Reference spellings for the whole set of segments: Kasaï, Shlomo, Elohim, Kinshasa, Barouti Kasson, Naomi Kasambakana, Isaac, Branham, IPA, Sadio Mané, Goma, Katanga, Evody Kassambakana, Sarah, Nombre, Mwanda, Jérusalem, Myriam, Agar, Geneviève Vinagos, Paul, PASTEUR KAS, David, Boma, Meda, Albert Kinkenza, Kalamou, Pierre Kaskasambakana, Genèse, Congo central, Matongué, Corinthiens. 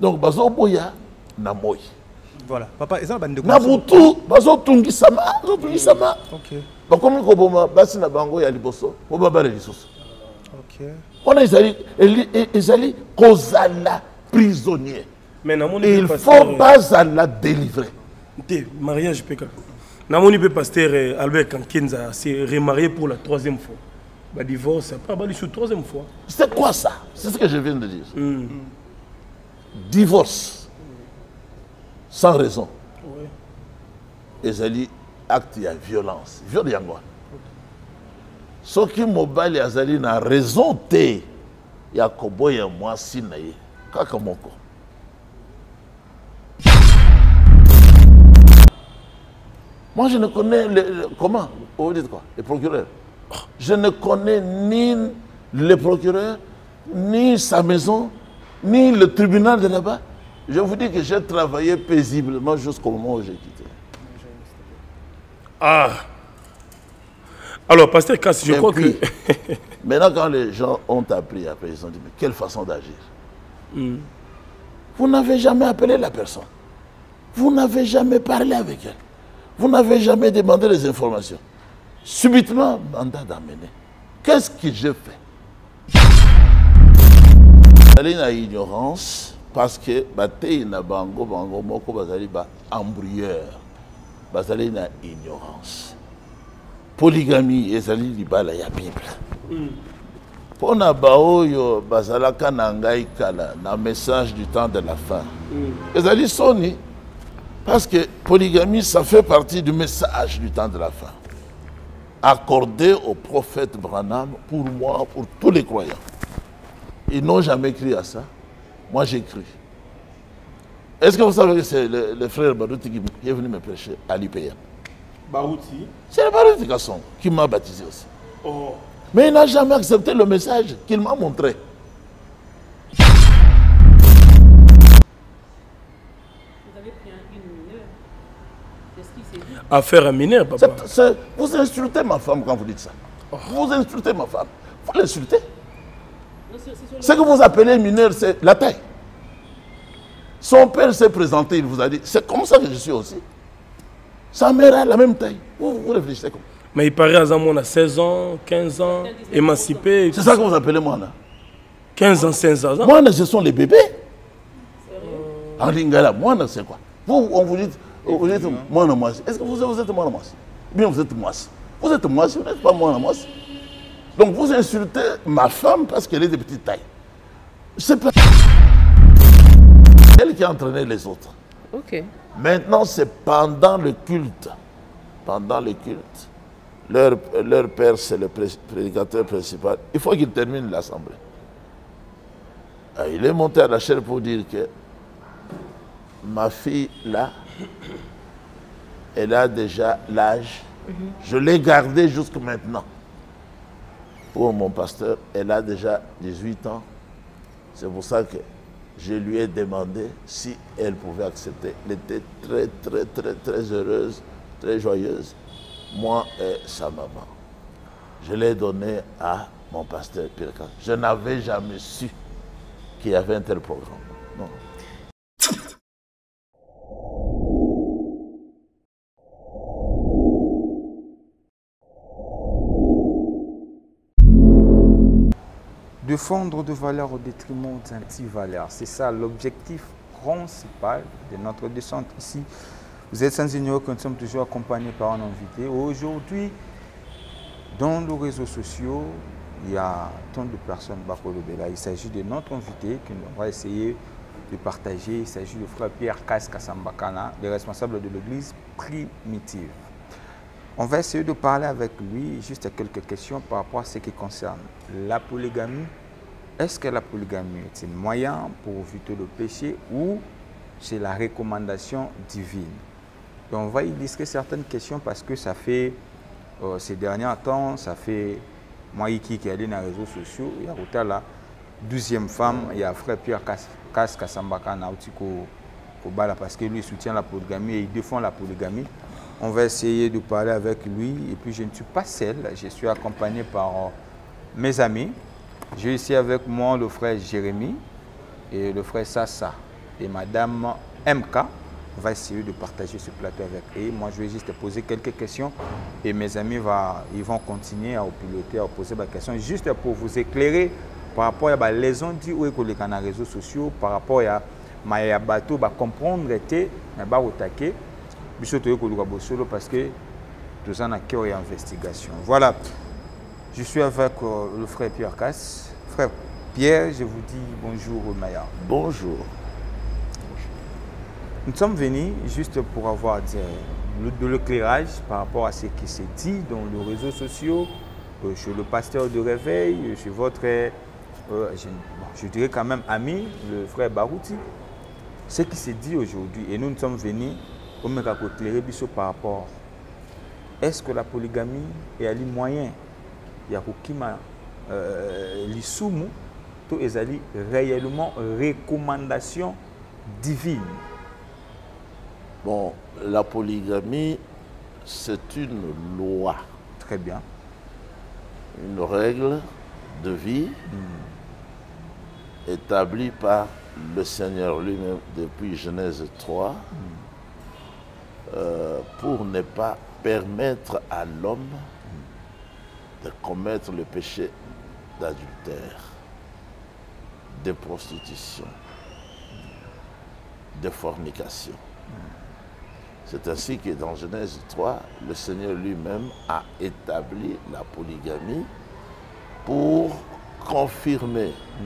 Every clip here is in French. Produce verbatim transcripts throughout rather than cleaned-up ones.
Donc, bazo boya na moi. Voilà, papa, ça bande de quoi? Na butu, bazo tungi sama, bazo tungi sama. OK. Donc comme ko boma basi na bango ya liboso, ko baba le lisoso. OK. On a Israël, Israël kozala prisonnier. Mais na moni il faut pas la délivrer. Té mariage peka. Na moni pe pasteur Albert Kinkenza s'est remarié pour la troisième fois. Bah divorce, pas bah la troisième fois. C'est quoi ça? C'est ce que je viens de dire. Mm. Divorce sans raison. Et ça dit acte de violence. Viol yango. Ce qui mobile azali na raison té ya koboya moi sinaye kaka moko. Moi je ne connais le, le, comment vous dites quoi? Les procureurs. Je ne connais ni le procureur ni sa maison. Ni le tribunal de là-bas. Je vous dis que j'ai travaillé paisiblement jusqu'au moment où j'ai quitté. Ah. Alors, pasteur Kass, je crois que... Maintenant, quand les gens ont appris après, ils ont dit, mais quelle façon d'agir. Mm. Vous n'avez jamais appelé la personne. Vous n'avez jamais parlé avec elle. Vous n'avez jamais demandé les informations. Subitement, mandat d'amener. Qu'est-ce que j'ai fait? Allez na ignorance parce que batei na bango bango moko bazali ba embrouilleur bazali na ignorance polygamie ezali libala ya Bible pona baoyo bazalaka na ngai kala na message du temps de la fin ezali soni parce que polygamie ça fait partie du message du temps de la fin accordé au prophète Branham pour moi pour tous les croyants. Ils n'ont jamais cru à ça. Moi, j'ai cru. Est-ce que vous savez que c'est le, le frère Barouti qui est venu me prêcher à l'I P A? Barouti? C'est le Barouti Kasson qui m'a baptisé aussi. Oh. Mais il n'a jamais accepté le message qu'il m'a montré. Vous avez pris une mineure. Qu'est-ce qui s'est dit? Affaire à mineur, papa. C'est, c'est, vous insultez ma femme quand vous dites ça. Oh. Vous insultez ma femme. Vous l'insultez. Ce que vous appelez mineur, c'est la taille. Son père s'est présenté, il vous a dit, c'est comme ça que je suis aussi. Sa mère a la même taille. Vous, vous réfléchissez comme ça. Mais il paraît à Zamon à seize ans, quinze ans, émancipé. C'est ça que vous appelez moi là. quinze ans, seize ans. Moi là, ce sont les bébés. En lingala, moi là, c'est quoi? Vous, on vous dit, vous êtes moi là, moi. Est-ce que vous, vous êtes moi là, moi? Bien, vous êtes moi. Vous êtes moi, vous n'êtes pas moi là, moi. Donc vous insultez ma femme parce qu'elle est de petite taille. C'est pas elle qui a entraîné les autres. Ok. Maintenant, c'est pendant le culte. Pendant le culte, leur, leur père, c'est le prédicateur principal. Il faut qu'il termine l'assemblée. Il est monté à la chaire pour dire que ma fille, là, elle a déjà l'âge. Mm-hmm. Je l'ai gardée jusqu'à maintenant. Pour mon pasteur, elle a déjà dix-huit ans. C'est pour ça que je lui ai demandé si elle pouvait accepter. Elle était très, très, très, très heureuse, très joyeuse. Moi et sa maman. Je l'ai donnée à mon pasteur Pierre Kaskasambakana. Je n'avais jamais su qu'il y avait un tel programme. Non. De fondre de valeur au détriment d'anti-valeurs. C'est ça l'objectif principal de notre descente ici. Vous êtes sans ignorer que nous sommes toujours accompagnés par un invité. Aujourd'hui, dans les réseaux sociaux, il y a tant de personnes. Il s'agit de notre invité que nous va essayer de partager. Il s'agit du frère Pierre Kaskasambakana, le responsable de l'église primitive. On va essayer de parler avec lui juste à quelques questions par rapport à ce qui concerne la polygamie. Est-ce que la polygamie est un moyen pour éviter le péché ou c'est la recommandation divine? Et on va illustrer certaines questions parce que ça fait, euh, ces derniers temps, ça fait, moi qui est allé dans les réseaux sociaux, il y a la douzième femme, il y a frère Pierre Kaskasambakana, parce que lui soutient la polygamie et il défend la polygamie. On va essayer de parler avec lui. Et puis, je ne suis pas seul. Je suis accompagné par mes amis. J'ai ici avec moi le frère Jérémy et le frère Sassa. et Madame M K va essayer de partager ce plateau avec eux. Moi, je vais juste poser quelques questions et mes amis va, ils vont continuer à piloter, à poser des questions juste pour vous éclairer par rapport à les gens qui ont dit les réseaux sociaux, par rapport à les bateaux, comprendre les choses, parce que tout ça n'a qu'une investigation. Voilà, je suis avec le frère Pierre Kass. Frère Pierre, je vous dis bonjour Maya. Bonjour. Nous sommes venus juste pour avoir de l'éclairage par rapport à ce qui s'est dit dans les réseaux sociaux, chez le pasteur de réveil, chez votre, euh, je, je dirais quand même ami, le frère Barouti, ce qui s'est dit aujourd'hui. Et nous, nous sommes venus pour me éclairer par rapport. Est-ce que la polygamie est à les moyens? Il y a les soumous, tout est réellement recommandation divine. Bon, la polygamie, c'est une loi. Très bien. Une règle de vie mm. établie par le Seigneur lui-même depuis Genèse trois mm. euh, pour ne pas permettre à l'homme mm. de commettre le péché d'adultère, de prostitution, de fornication. Mm. C'est ainsi que dans Genèse trois, le Seigneur lui-même a établi la polygamie pour confirmer mm.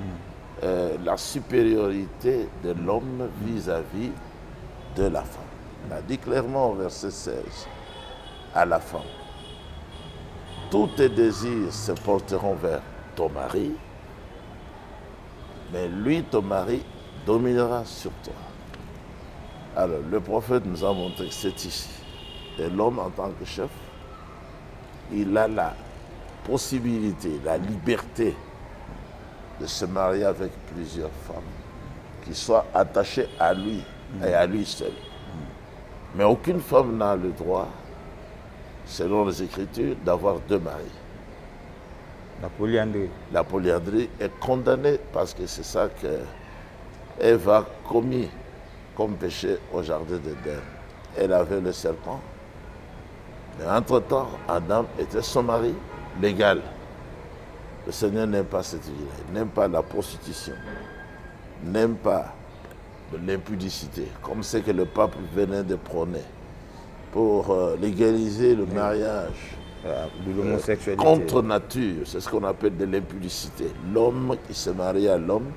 euh, la supériorité de l'homme vis-à-vis de la femme. Il a dit clairement au verset seize à la femme, « Tous tes désirs se porteront vers ton mari, mais lui, ton mari, dominera sur toi. » Alors, le prophète nous a montré que c'est ici. Et l'homme, en tant que chef, il a la possibilité, la liberté de se marier avec plusieurs femmes qui soient attachées à lui et à lui seul. Mais aucune femme n'a le droit, selon les Écritures, d'avoir deux maris. La polyandrie. La polyandrie est condamnée parce que c'est ça qu'Ève a commis comme péché au jardin d'Éden. Elle avait le serpent. Mais entre-temps, Adam était son mari légal. Le Seigneur n'aime pas cette vie-là. Il n'aime pas la prostitution. Il n'aime pas l'impudicité, comme c'est que le pape venait de prôner pour euh, légaliser le mariage euh, de l'homosexualité contre nature. C'est ce qu'on appelle de l'impudicité. L'homme qui se marie à l'homme,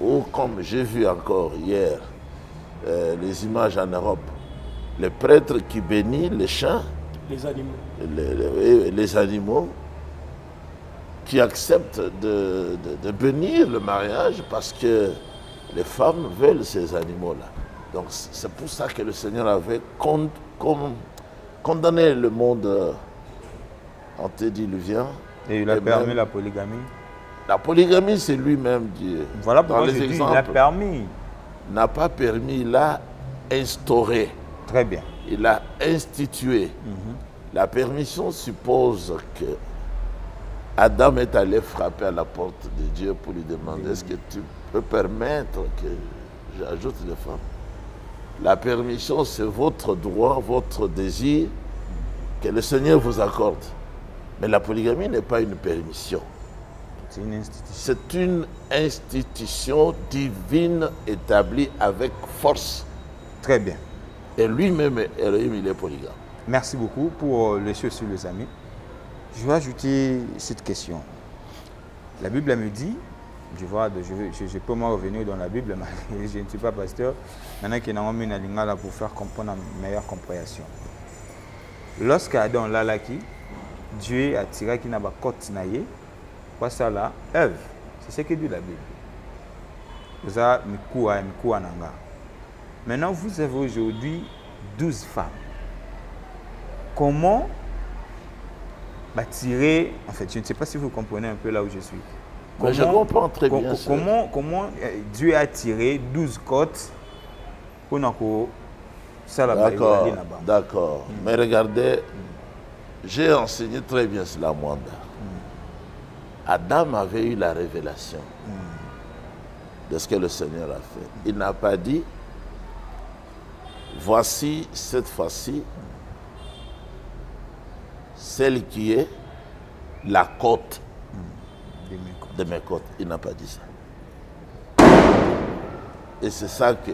ou comme j'ai vu encore hier, Euh, les images en Europe, les prêtres qui bénissent les champs, les animaux, les, les, les animaux qui acceptent de, de, de bénir le mariage parce que les femmes veulent ces animaux-là. Donc c'est pour ça que le Seigneur avait con, con, condamné le monde antédiluvien. Et il a et permis même, la polygamie. La polygamie, c'est lui-même Dieu. Voilà pourquoi je dis, il a permis. N'a pas permis, il a instauré. Très bien. Il a institué. Mm-hmm. La permission suppose que Adam est allé frapper à la porte de Dieu pour lui demander, mm-hmm, est-ce que tu peux permettre que j'ajoute des femmes? La permission, c'est votre droit, votre désir que le Seigneur vous accorde. Mais la polygamie n'est pas une permission. C'est une institution divine établie avec force. Très bien. Et lui-même, Elohim, il est polygame. Merci beaucoup pour les choses sur les amis. Je vais ajouter cette question. La Bible me dit, je, vois, je, vais, je, je peux moi revenir dans la Bible, mais je ne suis pas pasteur. Maintenant qu'il y a une ligne pour faire comprendre une meilleure compréhension. Lorsqu'Adam l'a laki, Dieu a tiré qu'il n'a pas continué. Ça là, Ève, c'est ce que dit la Bible. Vous avez Mikoua et Mikoua Nanga. Maintenant, vous avez aujourd'hui douze femmes. Comment tirer. En fait, je ne sais pas si vous comprenez un peu là où je suis. Comment, Mais je comprends très com bien. Comment, comment Dieu a tiré douze côtes pour nous faire la Bible? D'accord. Mm. Mais regardez, j'ai enseigné très bien cela, Mwanda. Adam avait eu la révélation. Mm. de ce que le Seigneur a fait. Il n'a pas dit, voici cette fois-ci, celle qui est la côte de mes côtes. De mes côtes. Il n'a pas dit ça. Et c'est ça que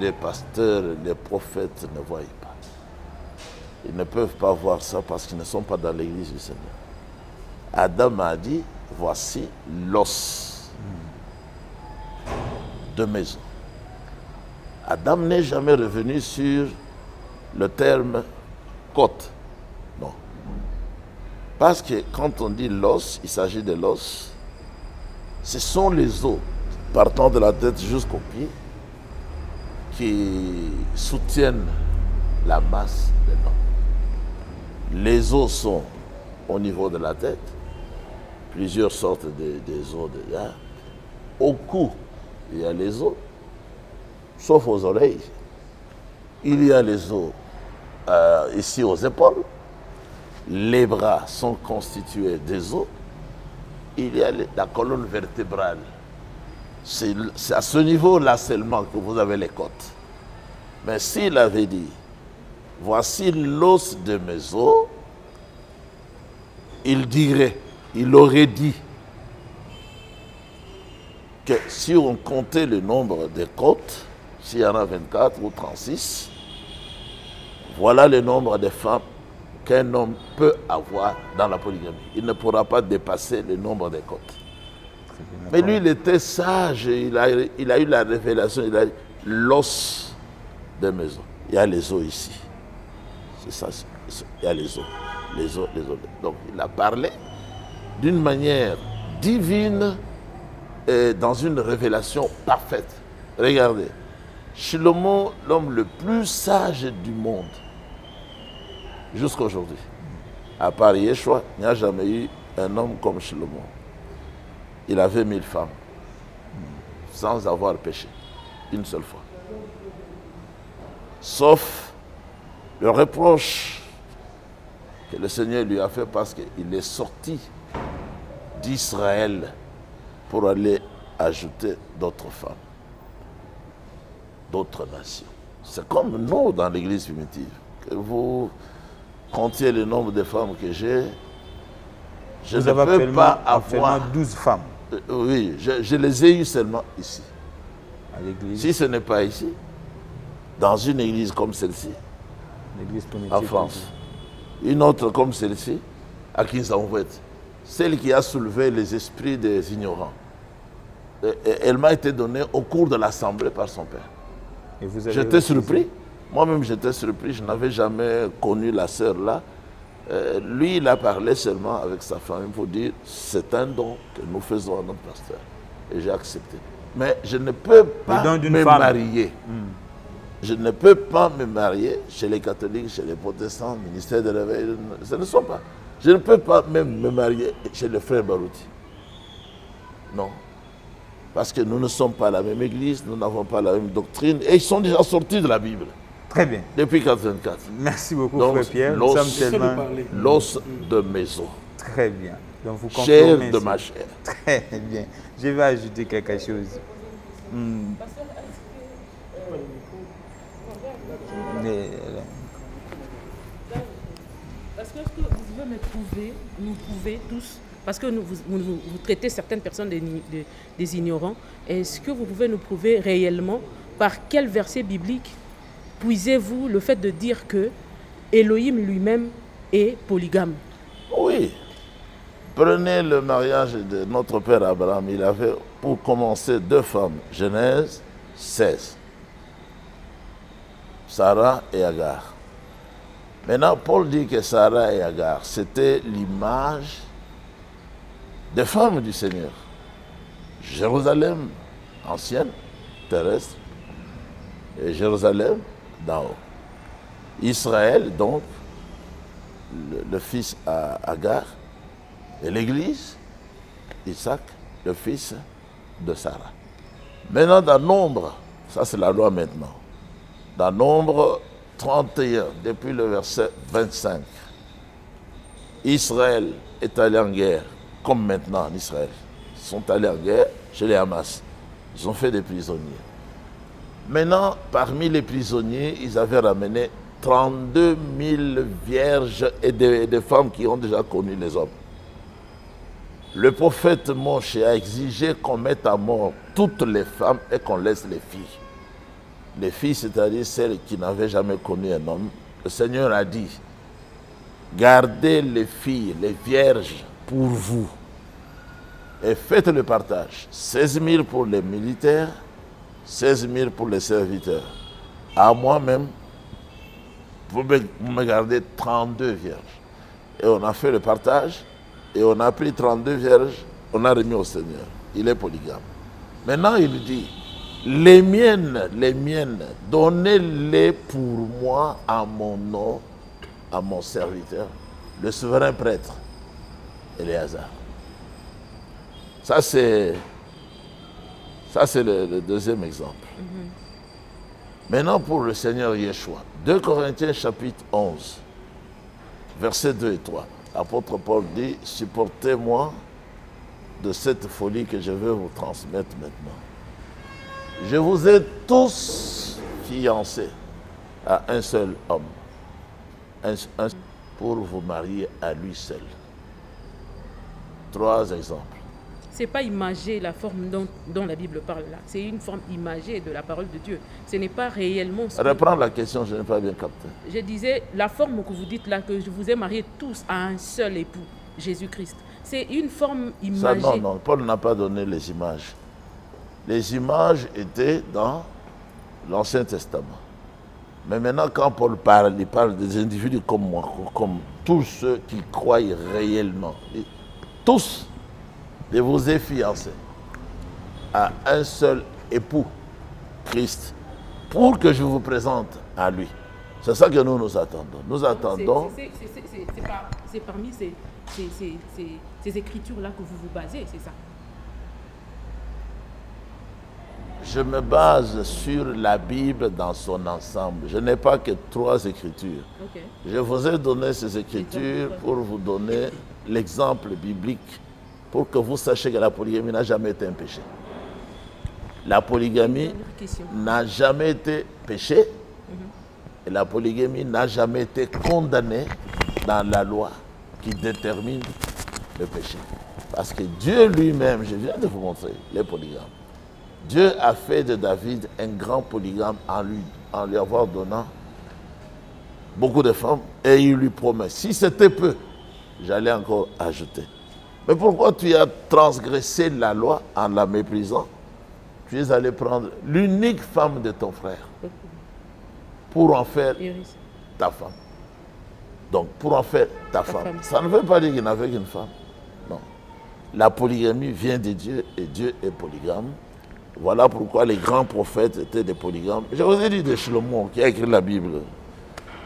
les pasteurs, les prophètes ne voient pas. Ils ne peuvent pas voir ça parce qu'ils ne sont pas dans l'église du Seigneur. Adam a dit, voici l'os de maison. Adam n'est jamais revenu sur le terme côte. Non. Parce que quand on dit l'os, il s'agit de l'os. Ce sont les os, partant de la tête jusqu'au pied, qui soutiennent la masse de l'homme. Les os sont au niveau de la tête, plusieurs sortes de, des os déjà. Au cou, il y a les os, sauf aux oreilles. Il y a les os euh, ici aux épaules. Les bras sont constitués des os. Il y a la colonne vertébrale. C'est à ce niveau-là seulement que vous avez les côtes. Mais s'il avait dit, voici l'os de mes os, il dirait, il aurait dit que si on comptait le nombre des côtes, s'il y en a vingt-quatre ou trente-six, voilà le nombre de femmes qu'un homme peut avoir dans la polygamie. Il ne pourra pas dépasser le nombre des côtes. Mais lui, il était sage, il a, il a eu la révélation, il a eu l'os de maison. Il y a les os ici. C'est ça, il y a les os. Les os, les os. Donc, il a parlé d'une manière divine et dans une révélation parfaite. Regardez, Shlomo, l'homme le plus sage du monde, jusqu'à aujourd'hui, à part Yeshua, il n'y a jamais eu un homme comme Shlomo. Il avait mille femmes, sans avoir péché, une seule fois. Sauf le reproche que le Seigneur lui a fait parce qu'il est sorti d'Israël pour aller ajouter d'autres femmes, d'autres nations. C'est comme nous dans l'église primitive, que vous comptiez le nombre de femmes que j'ai, je vous ne peux pas avoir douze femmes. Oui, je, je les ai eues seulement ici. À l'église. Si ce n'est pas ici, dans une église comme celle-ci, en France, une autre comme celle-ci, à Kinshasa, celle qui a soulevé les esprits des ignorants. Et, et, elle m'a été donnée au cours de l'assemblée par son père. J'étais surpris. Moi-même, j'étais surpris. Je n'avais jamais connu la sœur là. Euh, lui, il a parlé seulement avec sa famille pour dire, c'est un don que nous faisons à notre pasteur. Et j'ai accepté. Mais je ne peux pas me femme. marier. Mm. Je ne peux pas me marier chez les catholiques, chez les protestants, ministère de l'éveil, ce ne sont pas. Je ne peux pas même me marier chez le frère Barouti. Non. Parce que nous ne sommes pas la même église, nous n'avons pas la même doctrine, et ils sont déjà sortis de la Bible. Très bien. Depuis mille neuf cent quatre-vingt-quatre. Merci beaucoup, donc, frère Pierre. L'os tellement... de maison. Très bien. Donc vous comprenez. Chair de ma chair. Très bien. Je vais ajouter quelque chose. Hmm. Parce que vous pouvez me prouver, nous pouvez tous, parce que vous, vous, vous traitez certaines personnes des, des, des ignorants, est-ce que vous pouvez nous prouver réellement par quel verset biblique puisez-vous le fait de dire que Elohim lui-même est polygame? Oui. Prenez le mariage de notre père Abraham. Il avait pour commencer deux femmes. Genèse seize. Sarah et Agar. Maintenant, Paul dit que Sarah et Agar, c'était l'image des femmes du Seigneur. Jérusalem, ancienne, terrestre, et Jérusalem, d'en haut. Israël, donc, le, le fils à Agar, et l'Église, Isaac, le fils de Sarah. Maintenant, dans Nombre, ça c'est la loi maintenant, dans Nombre trente et un, depuis le verset vingt-cinq, Israël est allé en guerre, comme maintenant en Israël. Ils sont allés en guerre chez les Hamas. Ils ont fait des prisonniers. Maintenant, parmi les prisonniers, ils avaient ramené trente-deux mille vierges et des, des femmes qui ont déjà connu les hommes. Le prophète Moshe a exigé qu'on mette à mort toutes les femmes et qu'on laisse les filles. Les filles, c'est-à-dire celles qui n'avaient jamais connu un homme. Le Seigneur a dit, gardez les filles, les vierges pour vous. Et faites le partage. seize mille pour les militaires, seize mille pour les serviteurs. À moi-même, vous me gardez trente-deux vierges. Et on a fait le partage, et on a pris trente-deux vierges, on a remis au Seigneur. Il est polygame. Maintenant, il dit, les miennes, les miennes, donnez-les pour moi à mon nom, à mon serviteur, le souverain prêtre, Éléazar. Ça, c'est le, le deuxième exemple. Mm-hmm. Maintenant, pour le Seigneur Yeshua, deux Corinthiens chapitre onze, versets deux et trois. L'apôtre Paul dit, « Supportez-moi de cette folie que je veux vous transmettre maintenant. Je vous ai tous fiancés à un seul homme, un, un, pour vous marier à lui seul. » Trois exemples. Ce n'est pas imagé la forme dont, dont la Bible parle là. C'est une forme imagée de la parole de Dieu. Ce n'est pas réellement... Ce Reprends que... la question, je n'ai pas bien capté. Je disais, la forme que vous dites là, que je vous ai mariés tous à un seul époux, Jésus-Christ. C'est une forme imagée. Ça, non, non, Paul n'a pas donné les images. Les images étaient dans l'Ancien Testament. Mais maintenant, quand Paul parle, il parle des individus comme moi, comme tous ceux qui croient réellement. Et tous. Je vous ai fiancés à un seul époux, Christ, pour que je vous présente à lui. C'est ça que nous nous attendons. Nous attendons... C'est parmi ces, ces, ces, ces, ces écritures-là que vous vous basez, c'est ça? Je me base sur la Bible dans son ensemble. Je n'ai pas que trois écritures. Okay. Je vous ai donné ces écritures pour vous donner l'exemple biblique, pour que vous sachiez que la polygamie n'a jamais été un péché. La polygamie n'a jamais été péché, mm-hmm. et la polygamie n'a jamais été condamnée dans la loi qui détermine le péché. Parce que Dieu lui-même, je viens de vous montrer les polygames, Dieu a fait de David un grand polygame en lui, en lui avoir donnant beaucoup de femmes, et il lui promet, si c'était peu, j'allais encore ajouter. Mais pourquoi tu as transgressé la loi en la méprisant? Tu es allé prendre l'unique femme de ton frère pour en faire ta femme. Donc, pour en faire ta, ta femme. femme. Ça ne veut pas dire qu'il n'avait qu'une femme. Non. La polygamie vient de Dieu et Dieu est polygame. Voilà pourquoi les grands prophètes étaient des polygames. Je vous ai dit de Shlomo qui a écrit la Bible.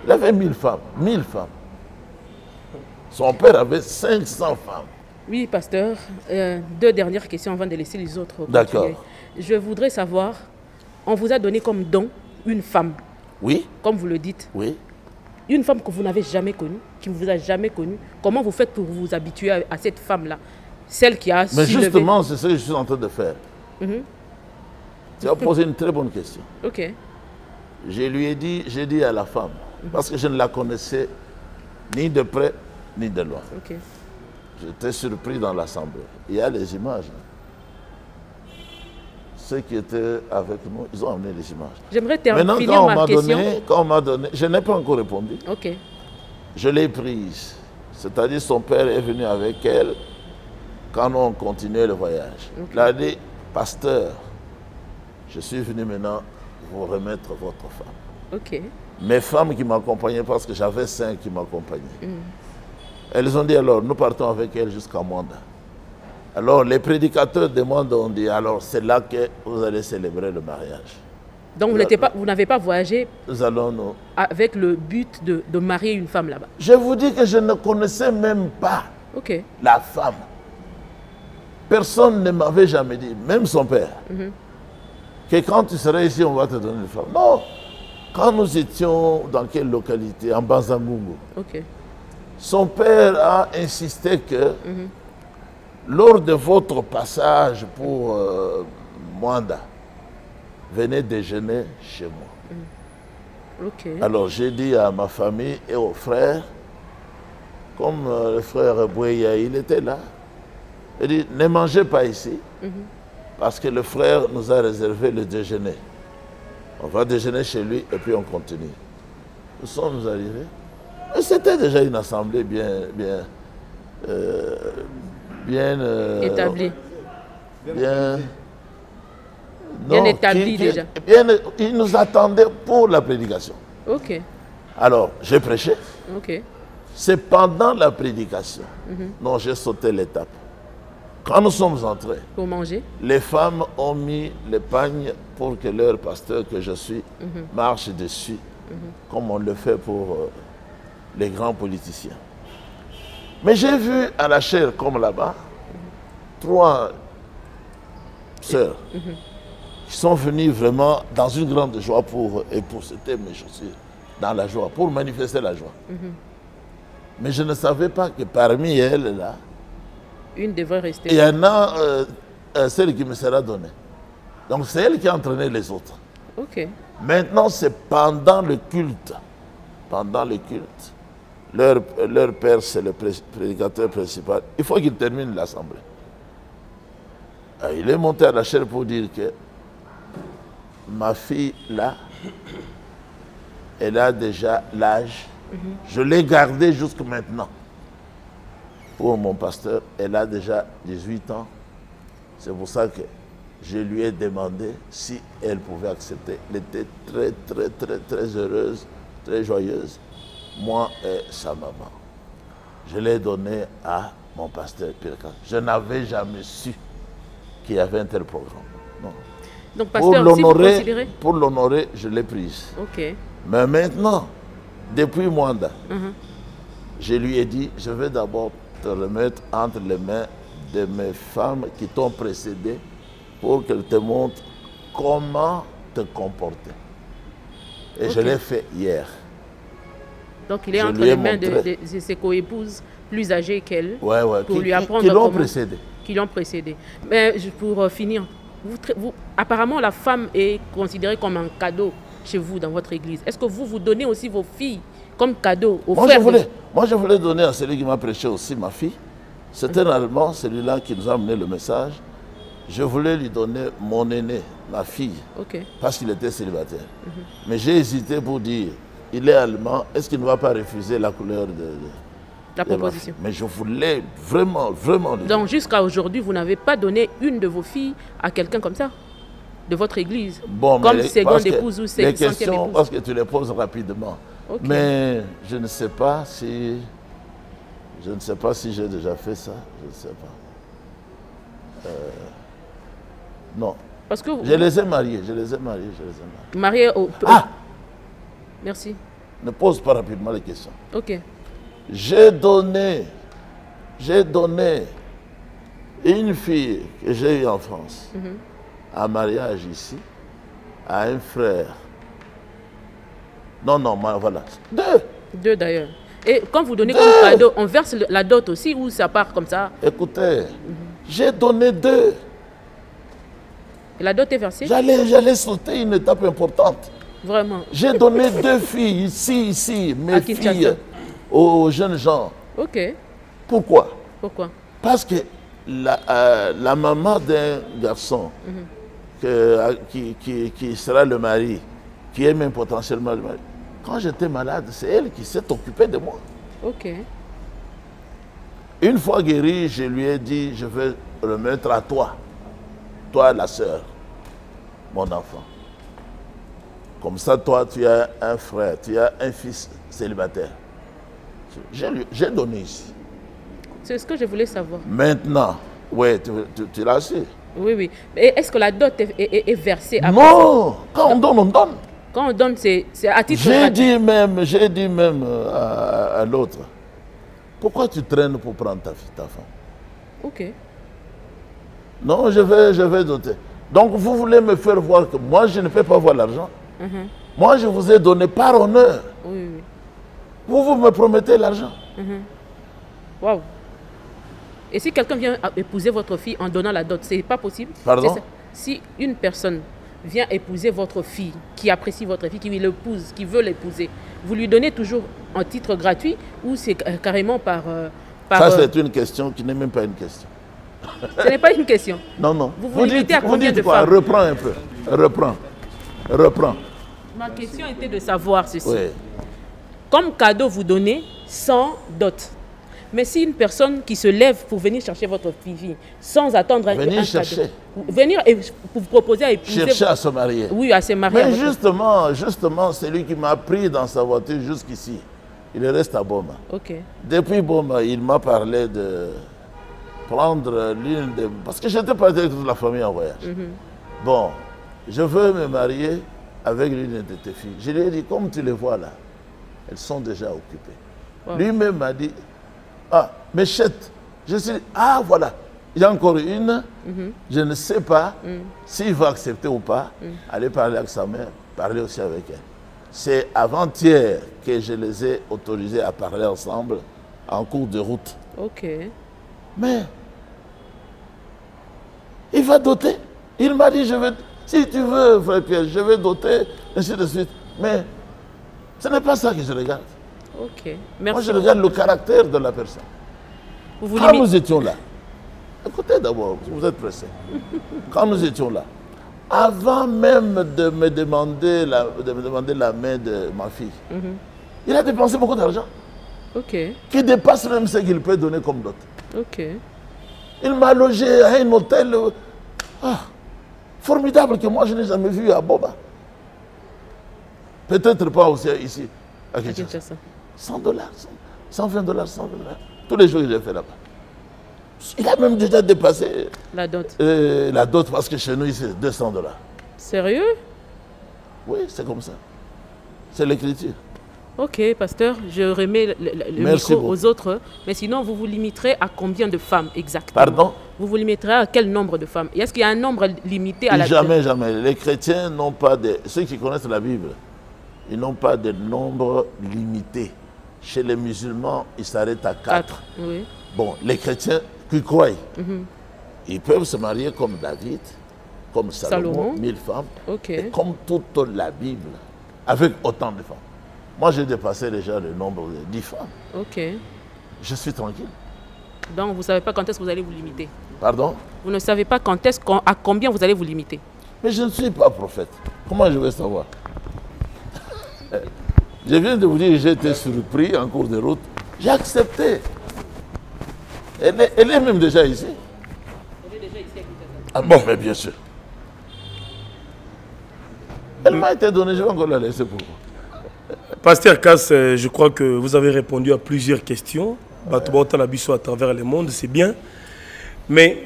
Il avait mille femmes. Mille femmes. Son père avait cinq cents femmes. Oui, pasteur. Euh, deux dernières questions avant de laisser les autres. D'accord. Je voudrais savoir, on vous a donné comme don une femme. Oui. Comme vous le dites. Oui. Une femme que vous n'avez jamais connue, qui ne vous a jamais connue. Comment vous faites pour vous habituer à, à cette femme-là? Celle qui a... Mais soulevé... justement, c'est ce que je suis en train de faire. Mm-hmm. Tu as posé une très bonne question. Ok. Je lui ai dit, j'ai dit à la femme, mm-hmm. parce que je ne la connaissais ni de près, ni de loin. Ok. J'étais surpris dans l'assemblée. Il y a les images. Ceux qui étaient avec nous, ils ont amené les images. J'aimerais terminer ma question. Maintenant, quand on m'a donné, je n'ai pas encore répondu. Ok. Je l'ai prise. C'est-à-dire son père est venu avec elle quand on continuait le voyage. Okay. Il a dit, pasteur, je suis venu maintenant vous remettre votre femme. Ok. Mes femmes qui m'accompagnaient, parce que j'avais cinq qui m'accompagnaient. Mm. Elles ont dit, alors, nous partons avec elles jusqu'à Mwanda. Alors, les prédicateurs de Mwanda ont dit, alors, c'est là que vous allez célébrer le mariage. Donc, vous n'avez pas, pas voyagé nous allons, nous... avec le but de, de marier une femme là-bas? Je vous dis que je ne connaissais même pas okay. la femme. Personne ne m'avait jamais dit, même son père, mm-hmm. que quand tu seras ici, on va te donner une femme. Non. Quand nous étions dans quelle localité? En Banzangungu. Ok. Son père a insisté que mm-hmm. lors de votre passage pour euh, Mwanda, venez déjeuner chez moi. Mm. Okay. Alors j'ai dit à ma famille et aux frères, comme le frère Bouéya, il était là, il dit, ne mangez pas ici, mm-hmm. parce que le frère nous a réservé le déjeuner. On va déjeuner chez lui et puis on continue. Nous sommes arrivés. C'était déjà une assemblée bien... bien euh, bien... Euh, établie. Bien... Non, bien établie déjà. Bien, ils nous attendaient pour la prédication. Ok. Alors, j'ai prêché. Ok. C'est pendant la prédication. Mm-hmm. Non, j'ai sauté l'étape. Quand nous sommes entrés, pour manger, les femmes ont mis les pagnes pour que leur pasteur que je suis mm-hmm. marche dessus, mm-hmm. comme on le fait pour euh, les grands politiciens. Mais j'ai vu à la chair comme là-bas, mm-hmm. trois sœurs mm-hmm. qui sont venues vraiment dans une grande joie pour, et pour ce thème, je suis dans la joie, pour manifester la joie. Mm-hmm. Mais je ne savais pas que parmi elles, là, une devrait rester. Il y en a euh, euh, celle qui me sera donnée. Donc c'est elle qui a entraîné les autres. Ok. Maintenant c'est pendant le culte. Pendant le culte, leur, leur père c'est le pré prédicateur principal. Il faut qu'il termine l'assemblée. Il est monté à la chaire pour dire que ma fille là, elle a déjà l'âge. Mm-hmm. Je l'ai gardée jusqu'à maintenant. Pour mon pasteur, elle a déjà dix-huit ans. C'est pour ça que je lui ai demandé si elle pouvait accepter. Elle était très, très, très, très heureuse, très joyeuse. Moi et sa maman. Je l'ai donné à mon pasteur Pierre Kaskasambakana. Je n'avais jamais su qu'il y avait un tel programme. Non. Donc, pasteur, pour l'honorer, je l'ai prise. Okay. Mais maintenant, depuis Mwanda, mm-hmm. je lui ai dit, je vais d'abord te remettre entre les mains de mes femmes qui t'ont précédé pour qu'elles te montrent comment te comporter. Et okay. je l'ai fait hier. Donc il est je entre les mains de, de, de ses co-épouses plus âgées qu'elle ouais, ouais, pour qui, lui apprendre qui, qui l'ont précédé. Qui l'ont précédé. Mais pour finir, vous, vous, apparemment la femme est considérée comme un cadeau chez vous dans votre église. Est-ce que vous vous donnez aussi vos filles comme cadeau aux moi, frères je voulais, de... Moi, je voulais donner à celui qui m'a prêché aussi, ma fille. C'était mmh. Allemand, celui-là qui nous a amené le message. Je voulais lui donner mon aîné, ma fille, okay. parce qu'il était célibataire. Mmh. Mais j'ai hésité pour dire, il est allemand, est-ce qu'il ne va pas refuser la couleur de... de la proposition. Mais je voulais vraiment, vraiment... Le Donc jusqu'à aujourd'hui, vous n'avez pas donné une de vos filles à quelqu'un comme ça de votre église, bon, comme les, seconde épouse ou centième épouse. Les questions, parce que tu les poses rapidement. Okay. Mais je ne sais pas si... Je ne sais pas si j'ai déjà fait ça. Je ne sais pas. Euh, non. Parce que... Vous... Je les ai mariés. Je les ai mariés. Je les ai mariés. Mariés au... Ah! Merci. Ne pose pas rapidement les questions. Ok. J'ai donné... J'ai donné une fille que j'ai eue en France. Mm-hmm. à mariage ici, à un frère. Non, non, voilà. Deux. Deux d'ailleurs. Et quand vous donnez deux. Comme cadeau, on verse la dot aussi ou ça part comme ça? Écoutez, mm-hmm. j'ai donné deux. Et la dot est versée? J'allais sauter une étape importante. Vraiment. J'ai donné deux filles ici, ici, mes filles, aux jeunes gens. Ok. Pourquoi? Pourquoi? Parce que La, euh, la maman d'un garçon mm-hmm. que, qui, qui, qui sera le mari, qui est même potentiellement le mari, quand j'étais malade, c'est elle qui s'est occupée de moi. Ok. Une fois guérie, je lui ai dit, je vais remettre à toi, toi la sœur, mon enfant. Comme ça, toi, tu as un frère, tu as un fils célibataire. J'ai donné ici. C'est ce que je voulais savoir. Maintenant, oui, tu, tu, tu l'as su. Oui, oui. Est-ce que la dot est, est, est versée après? Non, quand on donne, on donne. Quand on donne, c'est à titre... J'ai dit même, j'ai dit même à, à l'autre, pourquoi tu traînes pour prendre ta, ta femme? Ok. Non, je vais, je vais doter. Donc, vous voulez me faire voir que moi, je ne peux pas voir l'argent. Mm-hmm. Moi, je vous ai donné par honneur. Oui, oui. Vous, vous me promettez l'argent. Mm-hmm. Waouh. Et si quelqu'un vient épouser votre fille en donnant la dot, c'est pas possible? Pardon? si une personne vient épouser votre fille, qui apprécie votre fille, qui l'épouse, qui veut l'épouser, vous lui donnez toujours en titre gratuit ou c'est carrément par... Euh, par Ça, c'est euh... une question qui n'est même pas une question. Ce n'est pas une question. Non, non. Vous vous, vous limitez dites, à combien de quoi? femmes? Reprends un peu. Reprends. Reprends. Ma question était de savoir ceci. Oui. Comme cadeau, vous donnez sans dot. Mais si une personne qui se lève pour venir chercher votre fille, sans attendre un, venir un chercher. cadeau. Venir et pour vous proposer à épouser. Chercher votre... à se marier. Oui, à se marier. Mais justement, votre... justement, c'est lui qui m'a pris dans sa voiture jusqu'ici. Il reste à Boma. Ok. Depuis Boma, il m'a parlé de prendre l'une des... Parce que j'étais parti avec toute la famille en voyage. Mm-hmm. Bon, je veux me marier avec l'une de tes filles. Je lui ai dit, comme tu les vois là, elles sont déjà occupées. Wow. Lui-même m'a dit, ah, mais chète, je suis dit, ah voilà, il y a encore une, mm-hmm. je ne sais pas mm. s'il va accepter ou pas. Mm. Allez parler avec sa mère, parler aussi avec elle. C'est avant-hier que je les ai autorisés à parler ensemble en cours de route. Ok. Mais il va doter. Il m'a dit, je veux, si tu veux, frère Pierre, je vais doter, ainsi de suite. Mais ce n'est pas ça que je regarde. Ok. Merci. Moi, je regarde le caractère de la personne. Vous vous Quand limite... nous étions là, écoutez d'abord, vous êtes pressé. Quand nous étions là, avant même de me demander la, de me demander la main de ma fille, mm-hmm. il a dépensé beaucoup d'argent. Ok. Qui dépasse même ce qu'il peut donner comme dot. Okay. Il m'a logé à un hôtel ah, formidable que moi je n'ai jamais vu à Boma. Peut-être pas aussi ici, à Kinshasa. cent dollars, cent vingt dollars, cent dollars. Tous les jours il a fait là-bas. Il a même déjà dépassé la dot. Euh, la dot parce que chez nous c'est deux cents dollars. Sérieux? Oui, c'est comme ça. C'est l'écriture. Ok, pasteur, je remets le, le micro beaucoup. aux autres. Mais sinon, vous vous limiterez à combien de femmes exactement? Pardon? Vous vous limiterez à quel nombre de femmes? Est-ce qu'il y a un nombre limité à la... Jamais, jamais. Les chrétiens n'ont pas de... Ceux qui connaissent la Bible, ils n'ont pas de nombre limité. Chez les musulmans, ils s'arrêtent à quatre. quatre oui. Bon, les chrétiens qui croient, mm-hmm. ils peuvent se marier comme David, comme Salomon, mille femmes, okay. et comme toute la Bible, avec autant de femmes. Moi, j'ai dépassé déjà le nombre de dix femmes. Ok. Je suis tranquille. Donc, vous ne savez pas quand est-ce que vous allez vous limiter? Pardon? Vous ne savez pas quand est-ce à combien vous allez vous limiter? Mais je ne suis pas prophète. Comment je vais savoir? Je viens de vous dire que j'ai été surpris en cours de route. J'ai accepté. Elle est, elle est même déjà ici. Elle est déjà ici à Kinshasa. Ah bon, mais bien sûr. Elle m'a été donnée, je vais encore la laisser pour vous. Pasteur Kass, je crois que vous avez répondu à plusieurs questions. Batoubaouta Labisso à travers le monde, c'est bien. Mais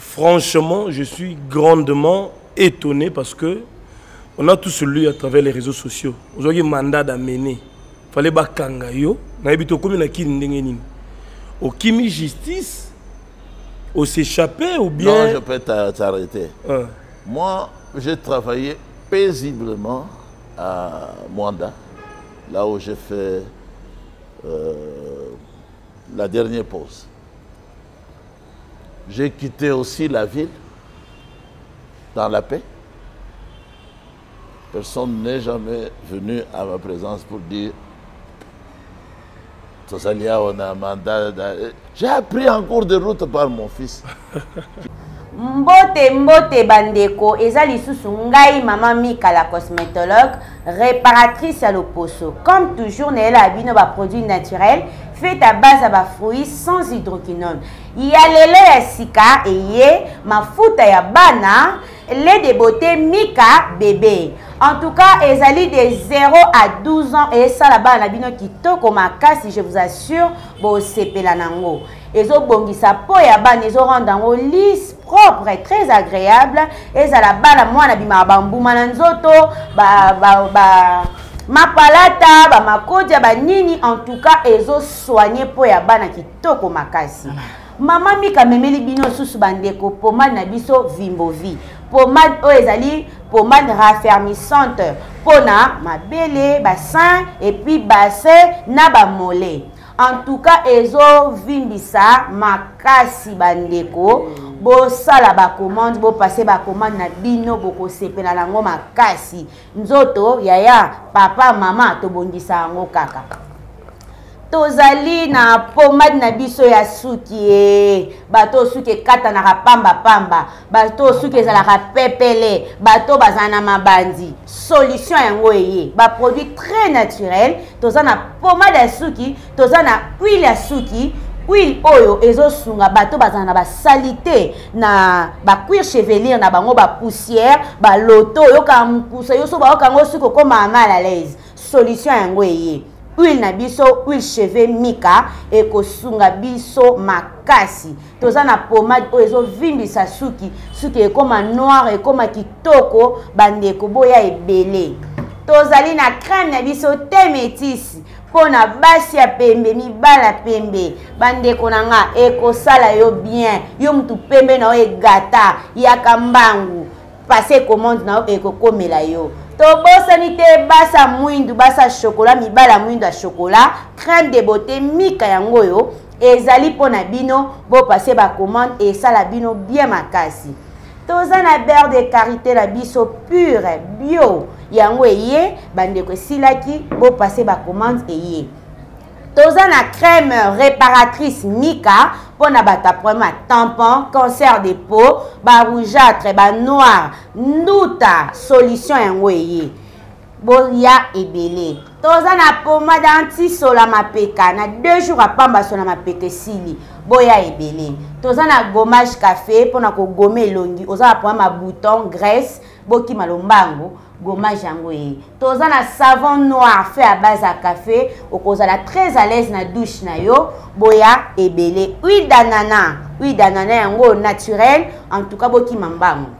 franchement, je suis grandement étonné parce que on a tous lu à travers les réseaux sociaux. Vous avez mandat d'amener. Il fallait pas kangayo. Naibito komi na kindengenin. Au kimi justice, au s'échapper ou bien. Non, je peux t'arrêter. Hein? Moi, j'ai travaillé paisiblement à Mwanda. Là où j'ai fait euh, la dernière pause. J'ai quitté aussi la ville dans la paix. Personne n'est jamais venu à ma présence pour dire « Tosalia, on a un mandat. » J'ai appris en cours de route par mon fils. Mbote mbote bandeko, ezali sous ngai maman Mika la cosmétologue, réparatrice à l'oposo. Comme toujours, Néla abino ba produit naturel, fait à base à ba fruits sans hydroquinone. Yalele ya sika eye, mafuta ya bana, lait de beauté Mika bébé. En tout cas, ezali de zéro à douze ans et ça là-bas la bino kitoko makasi, je vous assure, bo sepela nango. Ezo bongisa po ya bana ezo renda ngo lisse propre et très agréable ezala bana mwana bima bambuma na nzoto ba ba ba mapalata ba makodia ba nini en tout cas ezo soigner po ya bana kitoko makasi. Maman Mika memeli bino susu bandeko pomade na biso Vimbovi. Pomade o ezali pomade raffermissante pona mabele bassin et puis bassin na ba mollet. En tout cas, ezo vindisa makasi bandeko bo sala ba commande bo passer ba commande na bino boko sepela lango makasi nzoto yaya papa mama to bondisa ngo kaka. Tozali na pomade na biso ya suki bato suki kata na pamba pamba bato suki za la pepele bato bazana mabandi solution yango eye ba produit très naturel tozana pomade ya suki tozana huile ya suki huile oyo ezosunga bato bazana ba salité na ba cuir chevelu na bango ba poussière ba loto yo ka mpusa yo so ba okango suko koma ngala lez solution yango eye huile na biso huile cheveux mika et kosunga biso makasi toza na pomade ozo vimbisa suki suki e koma noir e koma kitoko bandeko boya ebele tozali na crème na biso temetisi pona basi ya pembe mibala pembe bandeko nanga e kosala yo bien yo mtu pembe na yo gata ya kambangu passer commande na yo e kokomela yo. Tobo sanité basa mwindu basa chocolat mibala mwindu ya chocolat crème de beauté mika yango yo ezali pona bino bo passer ba commande et sala bino bien makasi. Toza na beurre de karité la biso pure bio yango eye bandeko silaki bo passer ba commande eye. Toza na crème réparatrice mika pona bata problème tampon cancer de peau ba rougeâtre ba noir nuta solution yango eye boya ebele toza na pomade anti sola mapeka na deux jours apamba sola mapeke sili boya ebele toza na gommage café pona ko gomer longi oza pona ma bouton graisse boki malombango gommage yango eye toza na savon noir fait à base à café okozala très à l'aise na douche na yo boya ebele huile d'ananas huile d'ananas yango naturel en tout cas boki mambango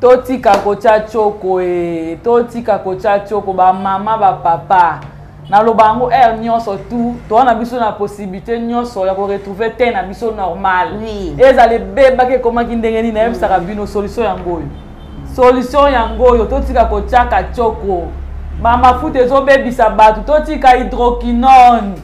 toti kakocha choko e toti kakocha choko ba mama ba papa na lobango er nyonso tout to na biso na possibilité nyonso ya ko retrouver te na biso normal oui ezale beba ke koma kindengeni na ebisa ka bino solution yango solution yango yo toti kakocha kachoko mama fute zo bebisa batu toti ka hydroquinone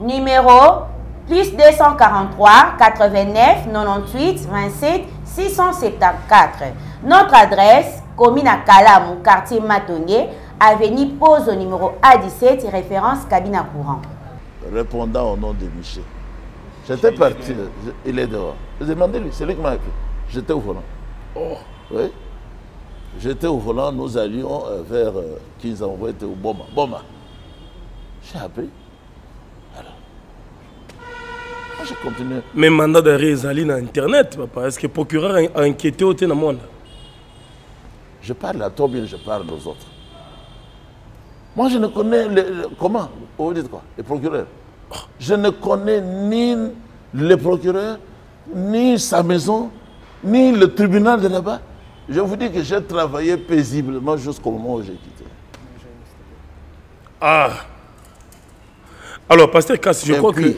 numéro plus deux cent quarante-trois quatre-vingt-neuf quatre-vingt-dix-huit vingt-sept six cent soixante-quatorze. Notre adresse, commune à Kalamou, quartier Matongué, avenue Pose au numéro A dix-sept, référence cabine à courant. Répondant au nom de Michel. J'étais parti, il est dehors. Je demandais lui, c'est lui qui m'a appelé. J'étais au volant. Oh. Oui. J'étais au volant, nous allions vers Kinshasa, était au Boma. Boma. J'ai appelé. Je continue. Mais le mandat d'arrêt est allé dans Internet, papa. Est-ce que le procureur a enquêté au monde? Je parle à toi, bien je parle aux autres. Moi, je ne connais... Le, le, comment? Vous dites quoi? Le procureur. Je ne connais ni le procureur, ni sa maison, ni le tribunal de là-bas. Je vous dis que j'ai travaillé paisiblement jusqu'au moment où j'ai quitté. Ah! Alors, pasteur Kass, je crois que...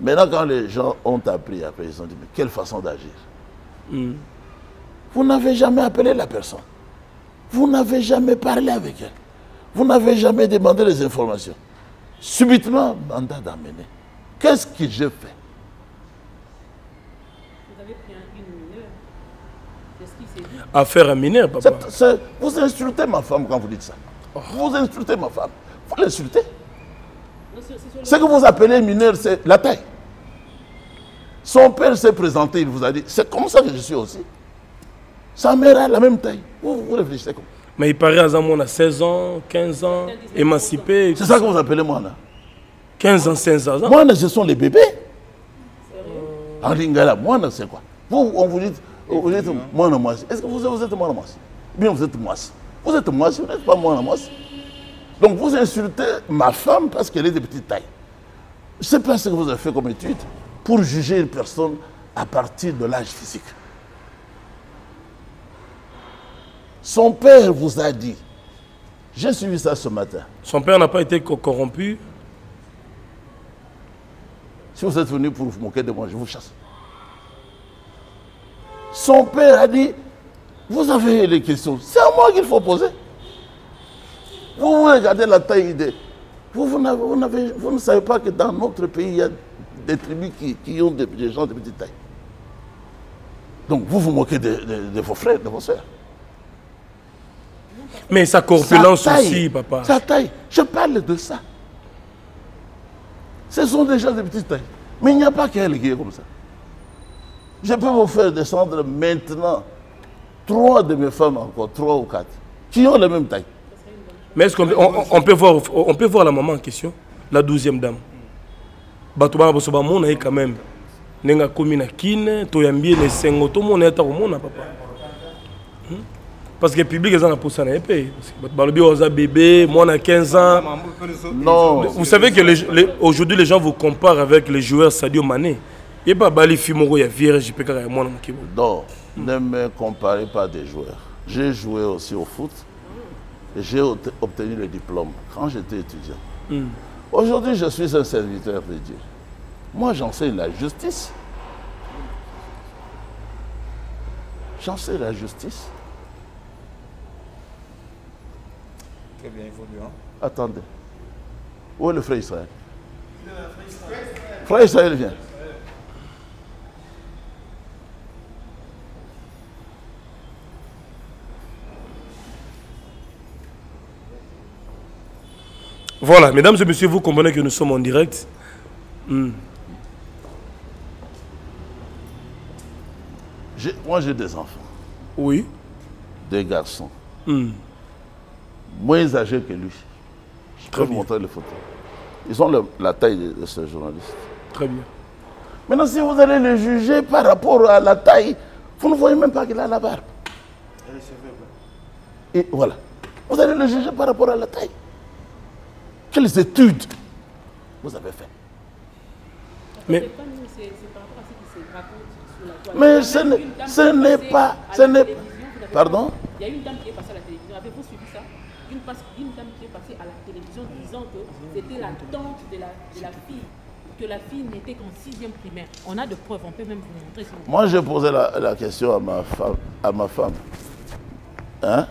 Maintenant, quand les gens ont appris après, ils ont dit, mais quelle façon d'agir. Mm. Vous n'avez jamais appelé la personne. Vous n'avez jamais parlé avec elle. Vous n'avez jamais demandé les informations. Subitement, mandat d'amener. Qu'est-ce que je fais? Vous avez pris une mineure. Qu'est-ce qui s'est dit? Affaire à mineur, papa. C'est, c'est, vous insultez ma femme quand vous dites ça. Oh. Vous insultez ma femme. Vous l'insultez. Ce que vous appelez mineur, c'est la taille. Son père s'est présenté, il vous a dit, c'est comme ça que je suis aussi. Sa mère a la même taille. Vous, vous réfléchissez comme ça. Mais il paraît à Zamon à seize ans, quinze ans, émancipé. C'est ça que vous appelez moi là. quinze ans, seize ans. Moi là, ce sont les bébés. En lingala, moi là, c'est quoi? Vous, on vous dit, vous êtes moi là, moi. Est-ce que vous, vous êtes moi là, moi? Bien, vous êtes moi. Vous êtes moi, vous n'êtes pas moi là, moi. Donc vous insultez ma femme parce qu'elle est de petite taille. Ce n'est pas ce que vous avez fait comme étude pour juger une personne à partir de l'âge physique. Son père vous a dit, j'ai suivi ça ce matin. Son père n'a pas été corrompu. Si vous êtes venu pour vous moquer de moi, je vous chasse. Son père a dit, vous avez les questions, c'est à moi qu'il faut poser. Vous regardez la taille idée. Vous, vous, vous, vous ne savez pas que dans notre pays, il y a des tribus qui, qui ont des, des gens de petite taille. Donc vous vous moquez de, de, de vos frères, de vos soeurs. Mais sa corpulence aussi, papa. Sa taille, je parle de ça. Ce sont des gens de petite taille. Mais il n'y a pas qu'elle qui est comme ça. Je peux vous faire descendre maintenant trois de mes femmes encore, trois ou quatre, qui ont la même taille. Mais est-ce qu'on on, on peut, voir, on peut voir la maman en question, la douzième dame. Batouba Bosobamon est quand même. Nenga komina kine, toyambie ne sengo, tout le monde est à Romona, papa. Parce que le public est en poussant à l'épée. Balobi Oza bébé, moi à quinze ans. Non. Vous savez qu'aujourd'hui les, les, les gens vous comparent avec les joueurs Sadio Mané. Il n'y a pas de fumeur, il y a vierge, il y a moi. Non, ne me comparez pas des joueurs. J'ai joué aussi au foot. J'ai obtenu le diplôme quand j'étais étudiant. Mm. Aujourd'hui, je suis un serviteur de Dieu. Moi, j'enseigne la justice. J'enseigne la justice. Très bien évolué. Hein? Attendez. Où est le frère Israël? Le frère Israël, frère Israël vient. Voilà, mesdames et messieurs, vous comprenez que nous sommes en direct. Mm. Moi, j'ai des enfants. Oui. Des garçons. Mm. Moins âgés que lui. Je peux vous montrer les photos. Ils ont le, la taille de, de ce journaliste. Très bien. Maintenant, si vous allez le juger par rapport à la taille, vous ne voyez même pas qu'il a la barbe. Et voilà. Vous allez le juger par rapport à la taille. Quelles études vous avez faites? Mais, mais ce n'est pas... Ce n'est pas... Pardon? Il y a une dame qui est passée à la télévision. Avez-vous suivi ça? Une, une dame qui est passée à la télévision disant que c'était la tante de la, de la fille, que la fille n'était qu'en sixième primaire. On a de preuves, on peut même vous montrer. Si vous... Moi, j'ai posé la, la question à ma femme. À ma femme. Hein?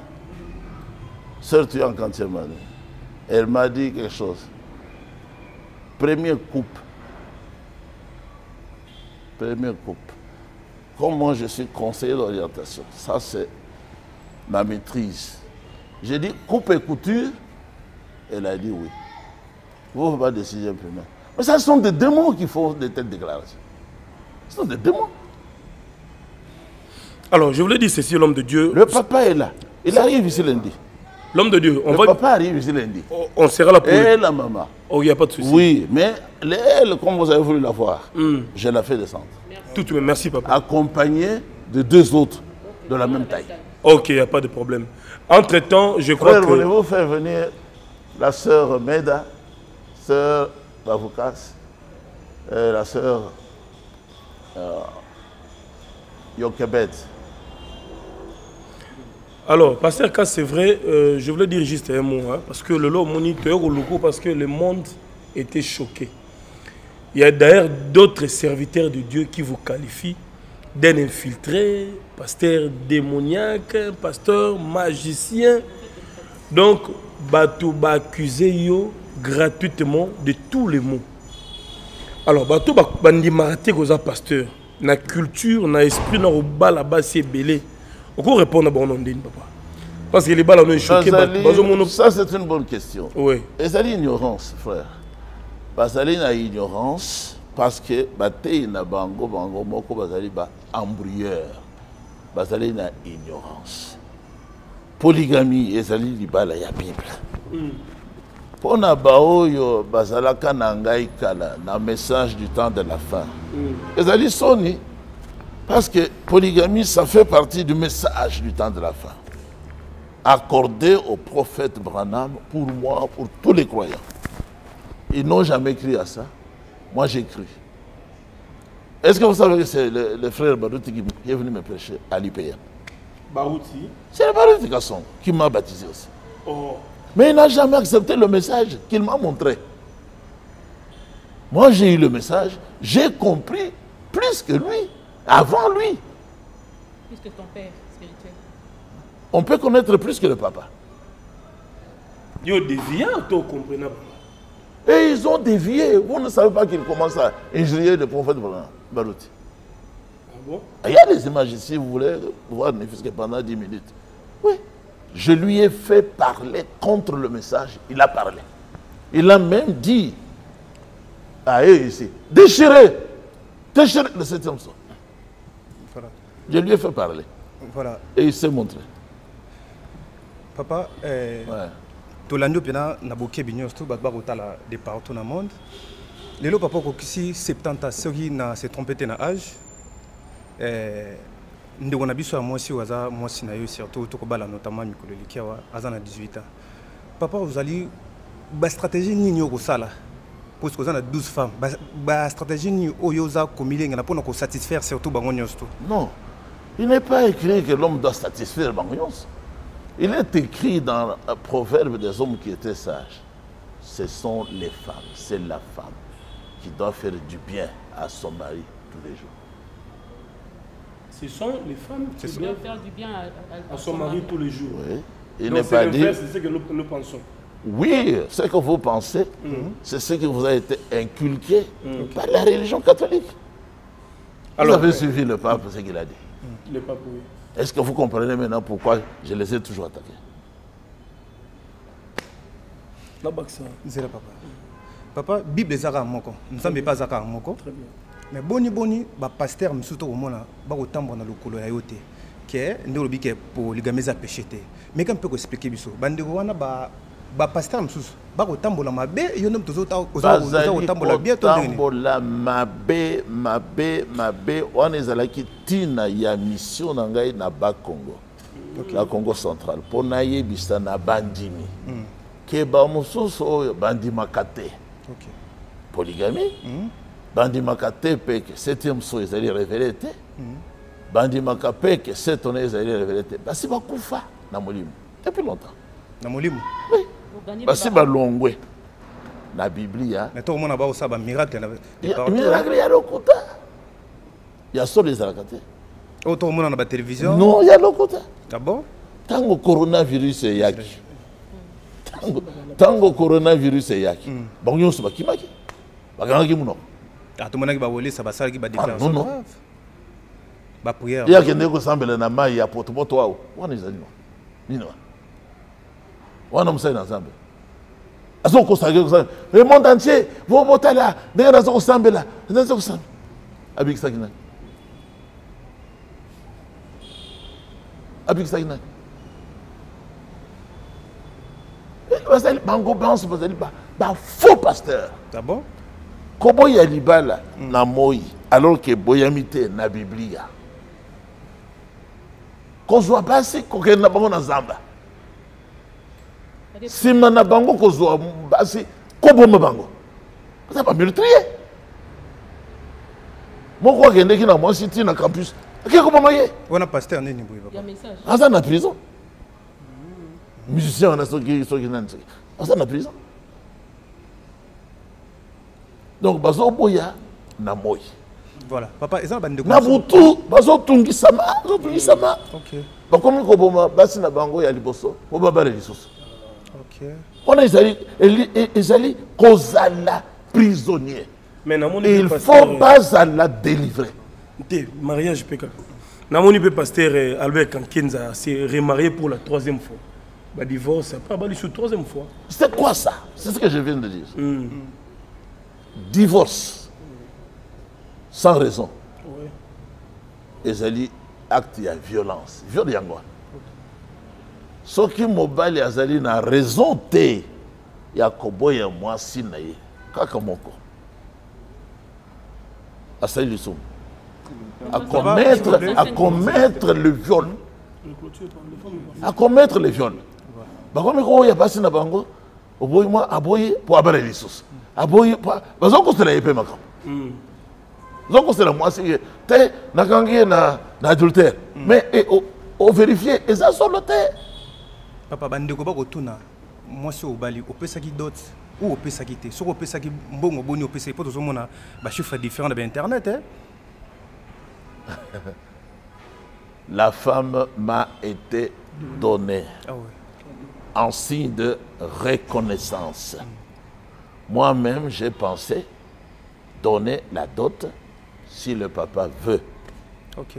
Sœur, tu es en quantième année. Elle m'a dit quelque chose. Première coupe. Première coupe. Comme moi, je suis conseiller d'orientation. Ça, c'est ma maîtrise. J'ai dit coupe et couture. Elle a dit oui. Vous ne pouvez pas décider première. Mais ça, ce sont des démons qui font de telles déclarations. Ce sont des démons. Alors, je voulais dire ceci, l'homme de Dieu... Le papa est là. Il arrive ici lundi. L'homme de Dieu, on le va... papa arrive ici lundi. On sera là pour... Et la maman. Oh, il n'y a pas de souci. Oui, mais elle, comme vous avez voulu la voir, mm. je la fais descendre. Tout de même, merci papa. Accompagnée de deux autres de la même taille. Ok, il n'y a pas de problème. Entre-temps, je crois Frère, que... voulez-vous faire venir la sœur Meda, sœur Pavoukas, euh, la sœur euh, Yokebet. Alors, Pasteur Kass, c'est vrai, euh, je voulais dire juste un mot, hein, parce que le lot moniteur au loco, parce que le monde était choqué. Il y a d'ailleurs d'autres serviteurs de Dieu qui vous qualifient d'un infiltré, pasteur démoniaque, pasteur magicien. Donc, Batou va accuser yo gratuitement de tous les mots. Alors, Batou va dire que pasteur, na culture, na esprit, na roba là-bas, c'est belé. Pourquoi répondre à Bonondine, papa? Parce que les balles ont choqué. Ça, c'est une bonne question. Oui. Et ça, l'ignorance, frère. Parce que ça, l'ignorance, parce que Baté n'a bango, bango, moko, basali, ba embryeur. Parce que ça, l'ignorance. Polygamie, et ça, l'ibala, ya Bible. Pour Nabao, yo, basalaka, nangai, kala, na message du temps de la fin. Et ça, l'isoni. Parce que polygamie, ça fait partie du message du temps de la fin. Accordé au prophète Branham, pour moi, pour tous les croyants. Ils n'ont jamais cru à ça. Moi, j'ai cru. Est-ce que vous savez que c'est le, le frère Barouti qui est venu me prêcher à l'I P A? Barouti? C'est le Barouti Kasson qui m'a baptisé aussi. Oh. Mais il n'a jamais accepté le message qu'il m'a montré. Moi, j'ai eu le message. J'ai compris plus que lui. Avant lui. Plus que ton père spirituel. On peut connaître plus que le papa. Yo déviant, tu comprends pas. Et ils ont dévié. Vous ne savez pas qu'ils commencent à injurier le prophète Barouti. Ah bon? Il y a des images ici, vous voulez voir, ne fût-ce que pendant dix minutes. Oui. Je lui ai fait parler contre le message. Il a parlé. Il a même dit à eux ici, déchirez, déchirez le septième son. Voilà. Je lui ai fait parler. Voilà. Et il s'est montré. Papa, euh, ouais. Tolando pena na boké bignos tout bat barotala de partout dans le monde. Lelo papa ko kisi septante sori na se tromper na âge. Euh ndeko na biso moi si waza moi si na yo surtout to ko bala notamment mikolo likiwa azana dix-huit ans. Papa vous allez ba stratégie ni ni ko sala. Parce que vous avez douze femmes. Ba stratégie ni oyoza ko milenga pour ko satisfaire surtout bangonyos tout. Non. Il n'est pas écrit que l'homme doit satisfaire bangonyos. Il est écrit dans le proverbe des hommes qui étaient sages. Ce sont les femmes, c'est la femme qui doit faire du bien à son mari tous les jours. Ce sont les femmes qui doivent faire du bien à, à, à son mari tous les jours. Oui. Il n'est pas dit. C'est ce que nous, nous pensons. Oui, ce que vous pensez, mm-hmm. c'est ce qui vous a été inculqué mm-hmm. par la religion catholique. Alors, vous avez euh, suivi le pape, mm-hmm. ce qu'il a dit. Mm-hmm. Le pape, oui. Est-ce que vous comprenez maintenant pourquoi je les ai toujours attaqués? C'est le papa. Papa, Bible est à Moko. Nous ne sommes pas à Moko. Très bien. Mais boni boni, le pasteur me soutient au monde. Il y a autant de colo ayote. Qui est le pour les gamins à pécher. Mais quand peut expliquer biso? Bandewana ba ba pasteur me soutient. Ba autant de la mabe. Yo nomme tous autant autant autant de la bière. Autant de la mabe mabe mabe. On est à la quitte. Il y a une mission dans le Congo, la Congo central, pour nayer bista na bandimi. Ke ba mosusu bandima kate. Polygamie. Bandima kate pe que septième so ezali révélé te. Bandima kate que sept on ezali révélé te. Basi ba kufa na molimo. Depuis longtemps. Na molimo. Oui. Basi ba longwe. Na Biblia. Mais tout le monde a ba osa ba miracle na. Miracle ya lokuta. Il y a ça les alakatés. Autant monde dans la télévision. Non, il y a l'autre côté. Ah bon? Tant que le coronavirus est yaki. Tant que le coronavirus est yaki. Bon, il y a un qui m'a dit. Il y a un qui m'a dit. Il y a un qui m'a dit. Non, non. Il y a un qui m'a dit. Il y a un qui m'a dit. Il y a un qui m'a dit. Le monde entier, vous votez là. Il y a un qui m'a dit. Il y a un qui m'a dit. Abik Sagna. Il bango balance parce qu'il ba faux pasteur. D'abord, comment il y a là na moi alors que boyamité na Biblia. Qu'on soit basé qu'on est na bango na zamba. Si na bango qu'on soit basé qu'on me bango. Ça va meurtrier. Moi quoi qu'il y a na moi cité na campus. On a pasteur, on est en la prison. Musicien, on a ceux qui sont en prison. Donc, bazo boya na moi. Voilà, papa, ils ont bandé. Nabutu, bazo tungi sama, tungi sama. Ok. Bah comme le Boma, basi na bango ya liboso, Boma liboso. Ok. On a Israël, Israël, kozala prisonnier. Mais il faut pas à la délivrer. Mariage P K. Namoni pe pasteur Albert Kinkenza s'est remarié pour la troisième fois. Bah divorce après bah lui sous troisième fois. C'est quoi ça? C'est ce que je viens de dire. Mm. Divorce sans raison. Ouais. Et ça dit acte de violence. Viol yango. Ce qui mobile azali na raison té ya koboye moi sinaye kaka moko. Asali lisum. À commettre, à commettre le viol. À commettre le viol. Bah comme quand il y a passé na bango, aboye moi aboye pour abattre les sources. Aboye pas. Bah on considère les paiements. On considère moi c'est t'es na gangue na na adultère. Mais au au vérifier ils ont soloté. Papa bandeko ba kotuna moi c'est au Bali au pesaki dot ou au pesaki té sur au pesaki mbongo boni au pesaki poto zomona bah chiffre différent de internet hein. La femme m'a été donnée en signe de reconnaissance. moi-même, j'ai pensé donner la dot si le papa veut. Ok.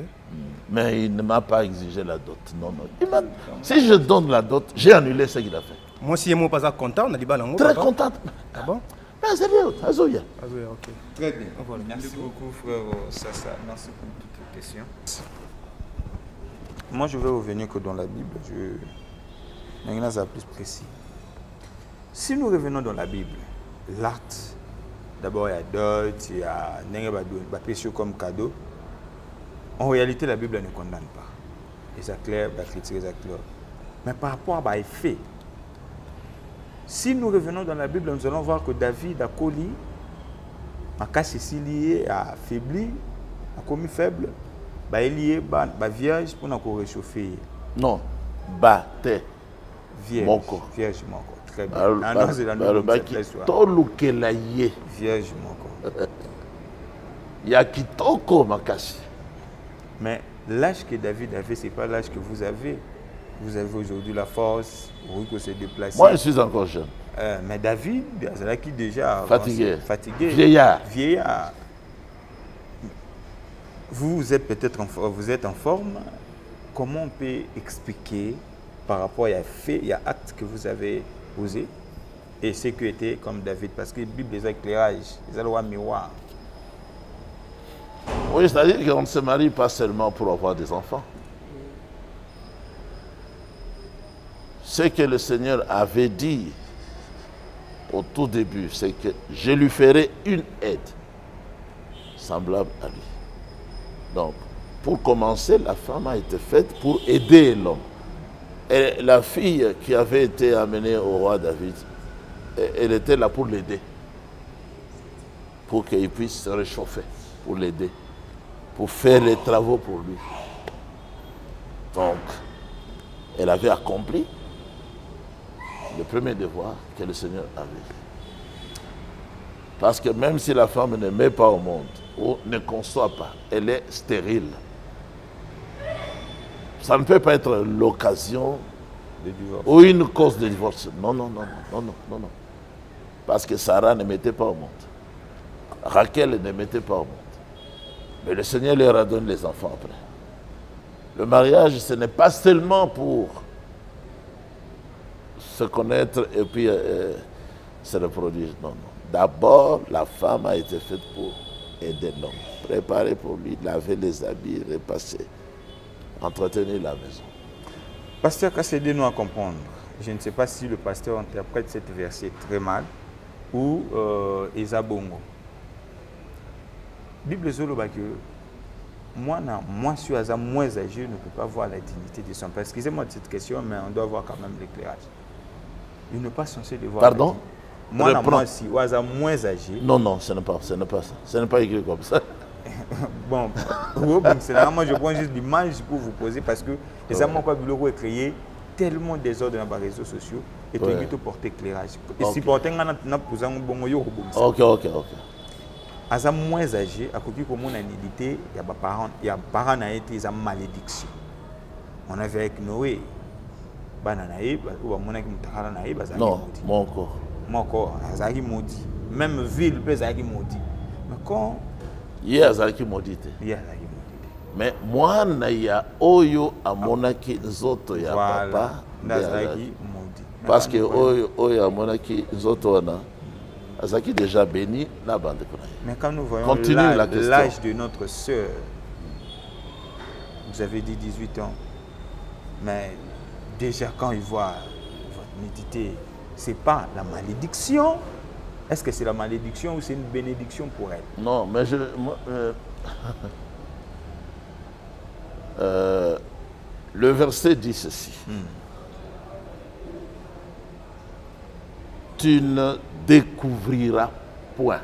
Mais il ne m'a pas exigé la dot. Non, non. Il m'a... Si je donne la dot, j'ai annulé ce qu'il a fait. Moi, si je ne suis pas content, on a dit balango. Très content. Ah bon? Mais c'est bien. Azouya. Azouya, ok. Très bien. Voilà. Merci beaucoup, frère Sasa. Merci pour toutes les questions. Moi, je vais revenir que dans la Bible. Je... Maintenant, c'est plus précis. Si nous revenons dans la Bible, l'art, d'abord il y a d'autres, il y a des précieux comme cadeau. En réalité, la Bible ne condamne pas. C'est clair, la critique est claire. Mais par rapport à l'effet, si nous revenons dans la Bible, nous allons voir que David a collé, a cassé ses liés, a faibli, a commis faible, a lié, a vierge pour nous réchauffer. Non, bâté. Vierge. Moko. Vierge, moko. Très bien. Ah non, c'est la nouvelle. Vierge, moko. Il y a qui toko makashi. Mais l'âge que David avait, ce n'est pas l'âge que vous avez. Vous avez aujourd'hui la force, vous pouvez se déplacer. Moi, je suis encore jeune. Euh, mais David, c'est là qui déjà... Fatigué. Fatigué. Vieillard. Vieillard. Vous êtes peut-être en, vous êtes en forme. Comment on peut expliquer par rapport à fait, à acte que vous avez posé et ce qui était comme David? Parce que la Bible des éclairages, les allois miroirs. Oui, c'est-à-dire qu'on ne se marie pas seulement pour avoir des enfants. Ce que le Seigneur avait dit au tout début, c'est que je lui ferai une aide semblable à lui. Donc, pour commencer, la femme a été faite pour aider l'homme. Et la fille qui avait été amenée au roi David, elle était là pour l'aider, pour qu'il puisse se réchauffer, pour l'aider, pour faire les travaux pour lui. Donc, elle avait accompli le premier devoir que le Seigneur avait. Parce que même si la femme ne met pas au monde, ou ne conçoit pas, elle est stérile. Ça ne peut pas être l'occasion ou une cause de divorce. Non, non, non, non, non, non, non. Parce que Sarah ne mettait pas au monde. Rachel ne mettait pas au monde. Mais le Seigneur leur a donné les enfants après. Le mariage, ce n'est pas seulement pour se connaître et puis euh, se reproduire. Non, non. D'abord, la femme a été faite pour aider l'homme, préparer pour lui, laver les habits, repasser, entretenir la maison. Pasteur Kassédé, nous à comprendre. Je ne sais pas si le pasteur interprète cette verset très mal ou euh, Ezabongo. Bible Zolo Bakio, moi, non, moi, je suis moins âgé, je ne peux pas voir la dignité de son père. Excusez-moi de cette question, mais on doit voir quand même l'éclairage. Il n'est pas censé le voir. Pardon? Moi, non, moi, si, ou à moins âgé. Non, non, ce n'est pas, ce n'est pas ça. Ce n'est pas écrit comme ça. Bon, c'est là, moi, je prends juste l'image pour vous poser parce que les amants quoi bureau est créé tellement désordre dans les réseaux sociaux et puis plutôt porter éclairage. Et si porter, on a posé un bon moyen. Ok, ok, ok. As a moins âgé, à côté comme on a hérité, il y a des parents, il y a des parents qui ont été des malédictions. On avait avec Noé, Bananaïb, ou Bamonek Mutakaranaïb, Bazaki maudit. Non, mon corps. Mon corps, Azaki maudit. Même ville, Bazaki maudit. Mais quand. Il y a Azaki maudit. Il y a Azaki maudit. Mais moi, il y a Oyo, Amonaki, Zoto, il y a Papa. Azaki maudit. Parce que Oyo, Oyo, Amonaki, Zoto, on a. Azaki déjà béni la bande de Konaï. Mais quand nous voyons l'âge de notre sœur, vous avez dit dix-huit ans, mais déjà quand il voit votre nudité, ce n'est pas la malédiction. Est-ce que c'est la malédiction ou c'est une bénédiction pour elle? Non, mais je... Moi, euh, euh, le verset dit ceci. Hmm. Tu ne découvriras point mm.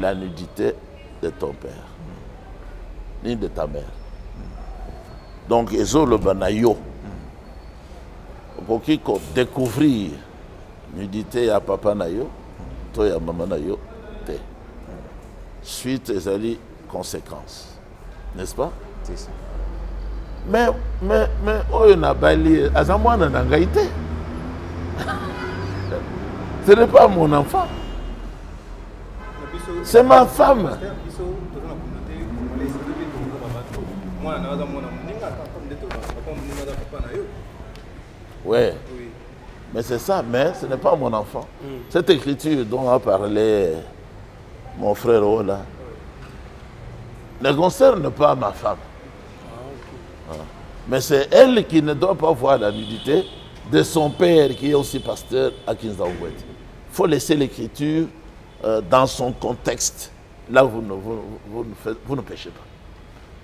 la nudité de ton père, mm. ni de ta mère. Mm. Donc, Ezo le banayo. Pour qui découvrir nudité à papa nayo, toi à maman nayo, t'es. Suite, ils allaient conséquences. N'est-ce pas? C'est ça. Mais, mais, mais, oh, il y a un bali, à sa moine, il y a un gaïté. Ce n'est pas mon enfant. C'est ma femme. Ouais. Oui. Mais c'est ça, mais ce n'est pas mon enfant. Mm. Cette écriture dont a parlé mon frère Ola oui. ne concerne pas ma femme. Ah, okay. ah. Mais c'est elle qui ne doit pas voir la nudité de son père qui est aussi pasteur à Kinshasa. Il faut laisser l'écriture euh, dans son contexte. Là, vous ne, vous, vous ne, faites, vous ne péchez pas.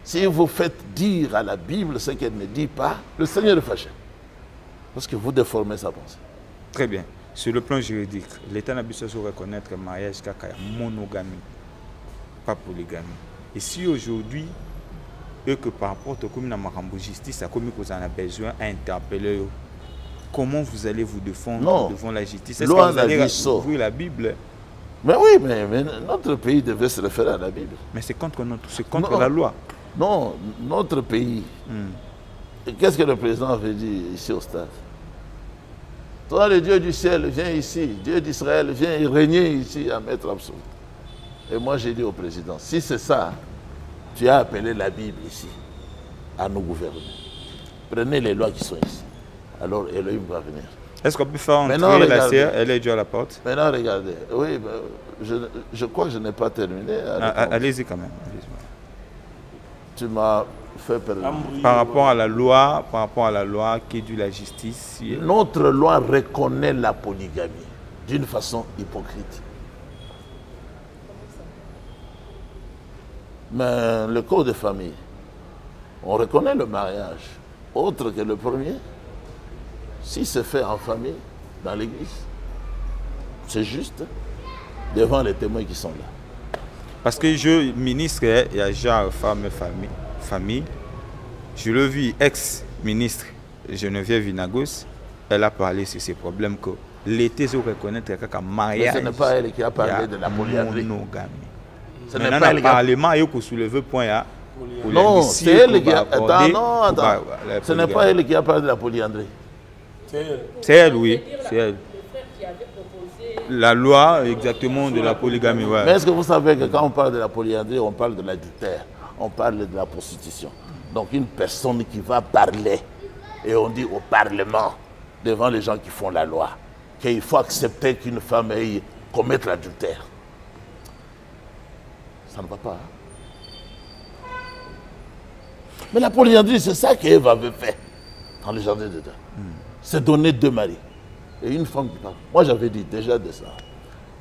Si vous faites dire à la Bible ce qu'elle ne dit pas, le Seigneur est fâché. Parce que vous déformez sa pensée. Très bien. Sur le plan juridique, l'État n'a pas su reconnaître le mariage kaka monogamie, pas polygamie. Et si aujourd'hui, eux que par rapport au commune à Marambo Justice, à commune qu'on a besoin d'interpeller, comment vous allez vous défendre non. devant la justice? Est-ce que vous allez ouvrir la Bible? Mais oui, mais, mais notre pays devait se référer à la Bible. Mais c'est contre, notre, c'est contre la loi. Non, notre pays. Hmm. Qu'est-ce que le président avait dit ici au stade? Toi, le Dieu du ciel, viens ici. Dieu d'Israël, viens régner ici à maître absolu. Et moi, j'ai dit au président, si c'est ça, tu as appelé la Bible ici à nous gouverner. Prenez les lois qui sont ici. Alors, Elohim va venir. Est-ce qu'on peut faire entrer la serre? Elle est déjà à la porte. Maintenant, regardez. Oui, ben, je, je crois que je n'ai pas terminé. Allez-y quand même. Tu m'as... Par rapport à la loi, par rapport à la loi qui dit la justice. Notre loi reconnaît la polygamie d'une façon hypocrite. Mais le code de famille, on reconnaît le mariage autre que le premier, si c'est fait en famille, dans l'église, c'est juste devant les témoins qui sont là. Parce que je ministre, il y a genre femme et famille. famille, je le vis ex-ministre Geneviève Vinagos, elle a parlé sur ces problèmes que l'été se reconnaît comme mariage. Mais ce n'est pas elle qui a parlé a de la polygamie. Ce n'est pas elle qui a parlé de Non, c'est elle qui a Attends, non, attends. Ce n'est pas elle qui a parlé de la polyandrie. C'est elle, oui. C'est elle. La loi exactement de la polygamie. Ouais. Mais est-ce que vous savez que quand on parle de la polyandrie, on parle de l'adultère? On parle de la prostitution. Donc une personne qui va parler, et on dit au Parlement, devant les gens qui font la loi, qu'il faut accepter qu'une femme aille commettre l'adultère. Ça ne va pas. Hein? Mais la polyandrie, c'est ça qu'Ève avait fait dans le jardin d'Éden. Mm. C'est donner deux maris. Et une femme qui parle. Moi, j'avais dit déjà de ça.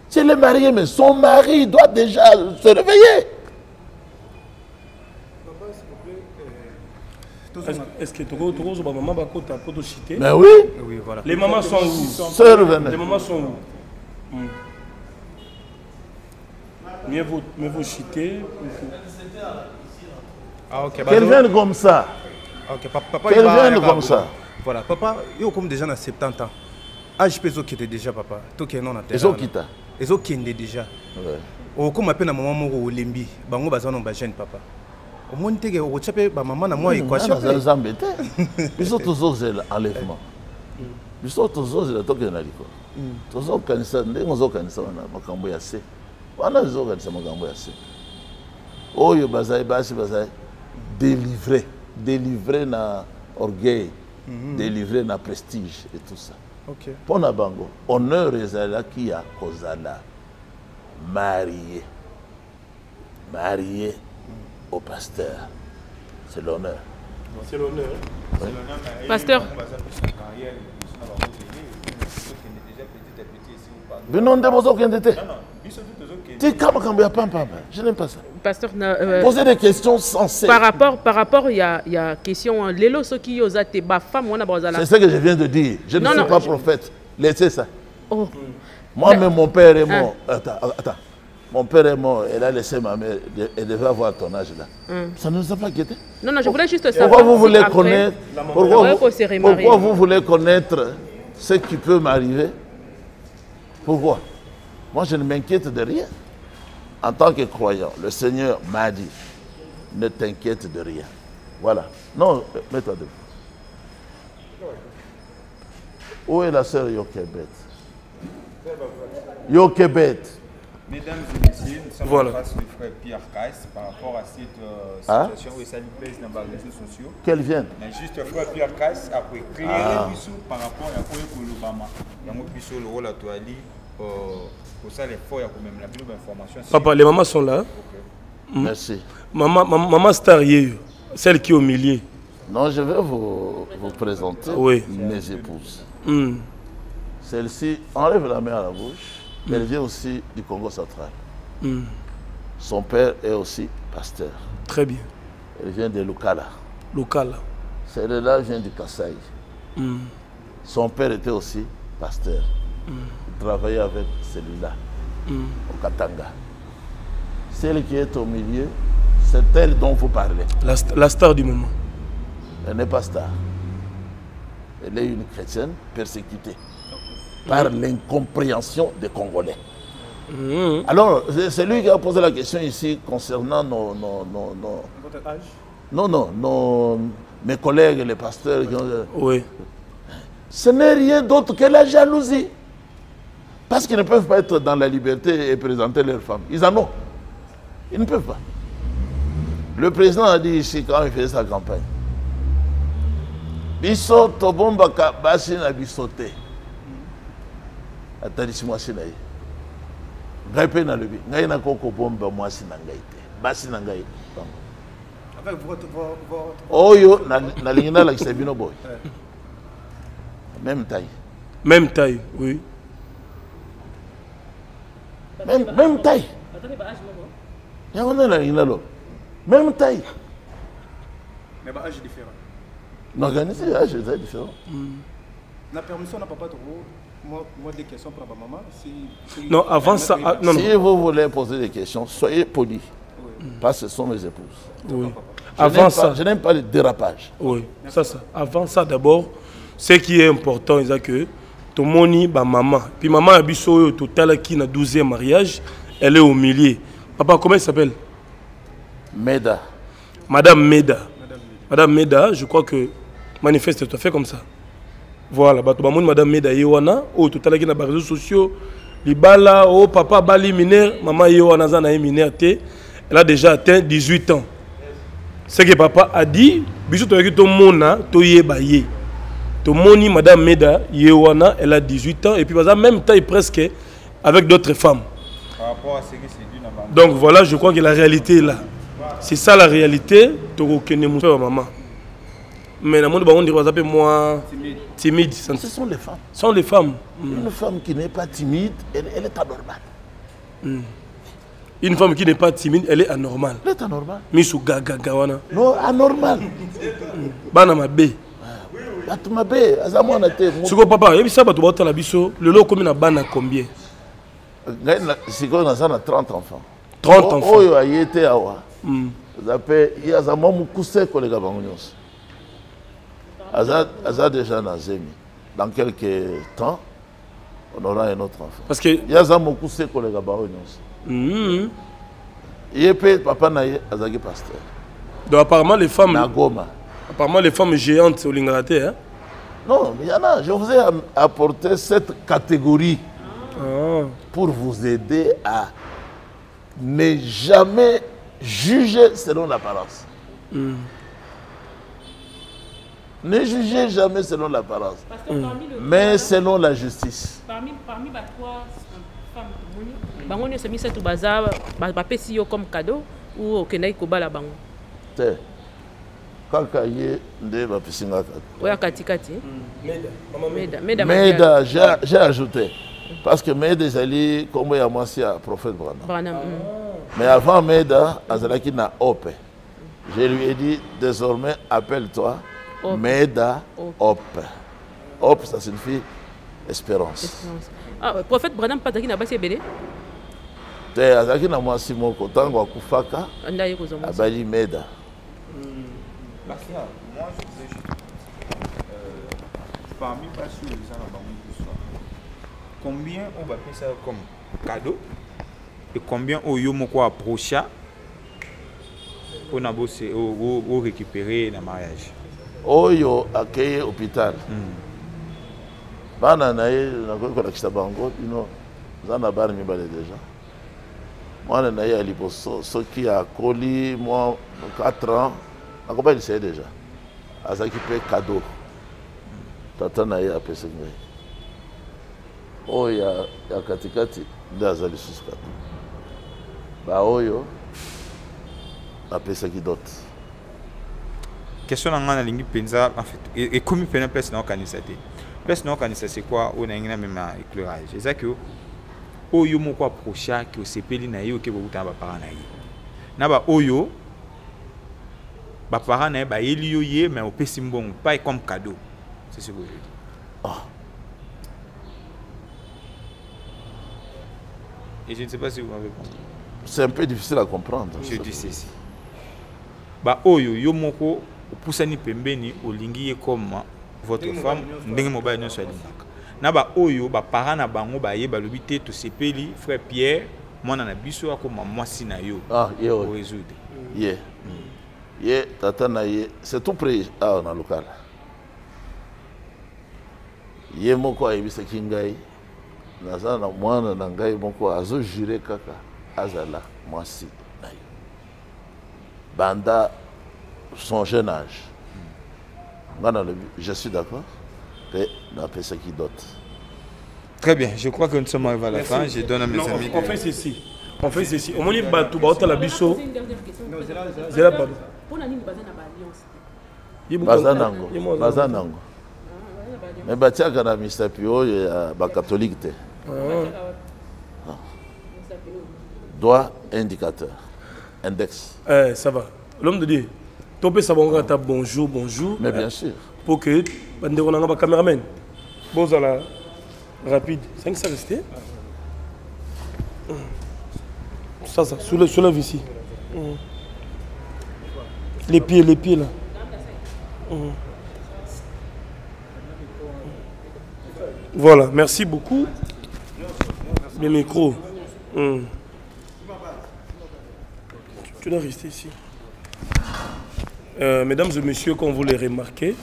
Si elle est mariée, mais son mari doit déjà se réveiller. Est-ce que tu retrouves ma maman à côté de cité? Mais oui. oui voilà. Les mamans sont où? Les mamans sont où? Mm. Mieux vaut, mieux vaut citer. Ah, okay, bah, qu'elle vienne comme ça. Okay, papa, qu'elle vienne comme ça. Voilà, papa, il y a déjà soixante-dix ans. Âge peso qui était déjà papa. Toi qui es non à terre. Ezo kita. Ezo qui est déjà. Oh, comme appelle la maman Moro Olembi. Bango bazan on bajeune papa. Au moins, tu es au chapeau, ma maman, moi, équation. Ils sont embêtés. Ils sont tous aux enlèvements. Ils sont tous aux enlèvements. Ils sont tous aux enlèvements. Ils sont tous aux enlèvements. Ils sont tous aux enlèvements. Ils sont tous aux enlèvements. Ils sont tous aux enlèvements. Délivré. Délivré dans l'orgueil. Délivré dans le prestige et tout ça. Pour Nabango, honneur et zala qui a causala. Marié. Marié. Au pasteur. C'est l'honneur. C'est l'honneur. Oui. Pasteur. Mais non, je n'aime pas ça. Pasteur, euh, poser des questions sensées. Par rapport, par rapport, il y a, il y a question. C'est ce que je viens de dire. Je ne non, suis non, pas je... prophète. Laissez ça. Oh. Moi, mais... même mon père est mort. Hein? Attends, attends. Mon père est mort, elle a laissé ma mère, elle devait avoir ton âge là. Mm. Ça ne nous a pas inquiété. Non, non, je voulais juste savoir. Pourquoi vous voulez connaître, pourquoi vous, pourquoi vous voulez connaître ce qui peut m'arriver? Pourquoi? Moi, je ne m'inquiète de rien. En tant que croyant, le Seigneur m'a dit, ne t'inquiète de rien. Voilà. Non, mets-toi debout. Où est la sœur Yokebet? Yo Québec. Mesdames et messieurs, nous sommes voilà. en face du frère Pierre Kass par rapport à cette euh, situation où ça nous plaise dans les réseaux sociaux. Qu'elle vienne. Mais juste le frère Pierre Kass a pu créer un bisou par rapport à la Corée pour l'Obama. Il y a un bisou, le rôle à toi, pour ça, les fois, il y a quand même la plus d'informations. Papa, les mamans sont là. Okay. Mmh. Merci. Maman, maman star, celle qui est au milieu. Non, je vais vous, vous présenter oui. mes épouses. Mmh. Celle-ci enlève la main à la bouche. Mmh. Elle vient aussi du Congo central. Mmh. Son père est aussi pasteur. Très bien. Elle vient de Lukala. Lukala. Celle-là vient du Kasaï. Mmh. Son père était aussi pasteur. Mmh. Il travaillait avec celui-là, mmh. au Katanga. Celle qui est au milieu, c'est elle dont vous parlez. La, la star du moment. Elle n'est pas star. Elle est une chrétienne persécutée. Par l'incompréhension des Congolais. Mmh. Alors, c'est lui qui a posé la question ici concernant nos... nos, nos, nos... Votre âge? Non, non, nos, mes collègues, les pasteurs... Oui. Qui ont... oui. Ce n'est rien d'autre que la jalousie. Parce qu'ils ne peuvent pas être dans la liberté et présenter leurs femmes. Ils en ont. Ils ne peuvent pas. Le président a dit ici, quand il faisait sa campagne, « Bisso tobomba kabasina bisoté » Même taille. Même taille, oui. Même, même taille. Même taille. Mais bah, âge est différent. L'organisme, l'âge est différent. La permission n'a pas trop. Moi, moi, des questions pour ma maman. Si, si non, avant ça. Ah, non, non. Si vous voulez poser des questions, soyez polis. Oui. Parce que ce sont mes épouses. Oui. Je avant ça. Pas, je n'aime pas les dérapages. Oui, ça, ça. Avant ça, d'abord, ce qui est important, c'est que tout le monde est maman. Puis maman a eu au total qui a douzième mariage. Elle est au milieu. Papa, comment elle s'appelle? Meda. Madame Meda. Madame Meda, je crois que manifeste tout à fait comme ça. Voilà, madame Meda Yewana, au total qui na ba réseaux sociaux, libala, oh papa bali mineur, maman Yewana zana mineur té, elle a déjà atteint dix-huit ans. Ce que papa a dit, bijou to yaki to mona, to yeba ye. To moni madame Meda Yewana, elle a dix-huit ans et puis en même taille presque avec d'autres femmes. Par rapport à ce que c'est dit maman. Donc voilà, je crois que la réalité est là. C'est ça la réalité, to okene mon maman. Mais dans le monde, on dirait que c'est moins timide. Ce sont les femmes. Ce sont les femmes. Mm. Une femme qui n'est pas timide, elle, elle est anormale. Mm. Une femme qui n'est pas timide, elle est anormale. Elle est anormale. Misou gaga gawana. Non, anormale. Bana ma bé. Batma bé. Azamo anate. Siko papa, yebi sa batu bata la biso. Le lot combien na bana combien? Siko na zana trente enfants. Trente enfants. Oh yo ayete awa. Zape yazamo mukuse kolega bangunyos. Azad déjà nazemi. Dans quelques temps, on aura un autre enfant. Parce que Yaza Mokuse kolega baronus. Hum. Yepé papa naie Azagi pasteur. Donc apparemment les femmes. Na Goma. Apparemment les femmes géantes au Lingalate, hein. Non, mais il y en a. Je vous ai apporté cette catégorie ah. pour vous aider à ne jamais juger selon l'apparence. Mm. Ne jugez jamais selon l'apparence, mm. mais selon la justice. Parmi parmi bah trois femmes bonnes, bah on est semi ça tout bazar, bah bah pesiyo comme cadeau ou au Kenya koba la bango. T'es, quand kaye de bah pesinga. Ouais kati kati. Meda, Meda, Meda, j'ai j'ai ajouté parce que Meda zali comme ya mancia prophète Branham. Branham. Mais avant Meda, azalaki na ope. Je lui ai dit désormais appelle-toi. Op. Meda, hop. Hop, ça signifie espérance. Espérance. Ah, le prophète Branham Pataki n'a pas été béni. Tu as dit que moi, si mon coton, moi, Koufaka, Abali Meda. Moi, je voudrais juste. Parmi les gens qui sont là, combien on va payer ça comme cadeau et combien on va approcher pour récupérer le mariage? Oyo accueille l'hôpital. Moi, je suis à Liboso, ceux qui a collé, moi, quatre ans, je suis déjà. Je suis payé cadeau. Tata na ya pesa ngai. Oya ya katikati ndaza lisusuka. Ba oyo na pesa kidot. Question ngana lingi penza en fait et comme pena place na kanisa te. Place na kanisa c'est quoi on a ngina mema éclairage. C'est ça que oyo moko approcha que sepeli na yo ke bobuta ba parana yi. Na ba oyo ba parana ba eliyo ye mais opesi mbongo pas comme cadeau. C'est ce que je dis. Ah. Et je ne sais pas si vous m'avez compris. C'est un peu difficile à comprendre. Je dis ceci. Bah, oyo, yo moko, poussani pembeni, olingi comme votre femme, n'engue mobile non soit linga. Na ba oyo, ba para na bango ba ye ba lobité to sepeli, frère Pierre, moi na biso akoma moi sinayo. Ah, ye o résoudre. Ye. Ye tata na ye, c'est tout près ah na local. Ye moko ayebisaki ngai naza na mwana na ngai moko azojure kaka azala mwasi na ye banda son jeune âge ngana le je suis d'accord que na pesaki dot. Très bien, je crois que nous sommes arrivés à la fin. Je donne à mes non, amis on fait ceci on fait ceci au moni bato baota la biso c'est une dernière question c'est là pardon pour nani bazana ba alliance bazanango bazanango mais Batia Mister Pio est catholique. Doigt indicateur. Index. Eh, ça va. L'homme de Dieu, tu peux savoir que bonjour, bonjour. Mais bien sûr. Pour que on a un caméraman. Bon, ça là. Rapide. cinq ça restait. Ça, ça. Soulève ici. Les pieds, les pieds là. Voilà, merci beaucoup. Le micro. Hum. Tu dois rester ici. Euh, mesdames et messieurs, comme vous le remarquez,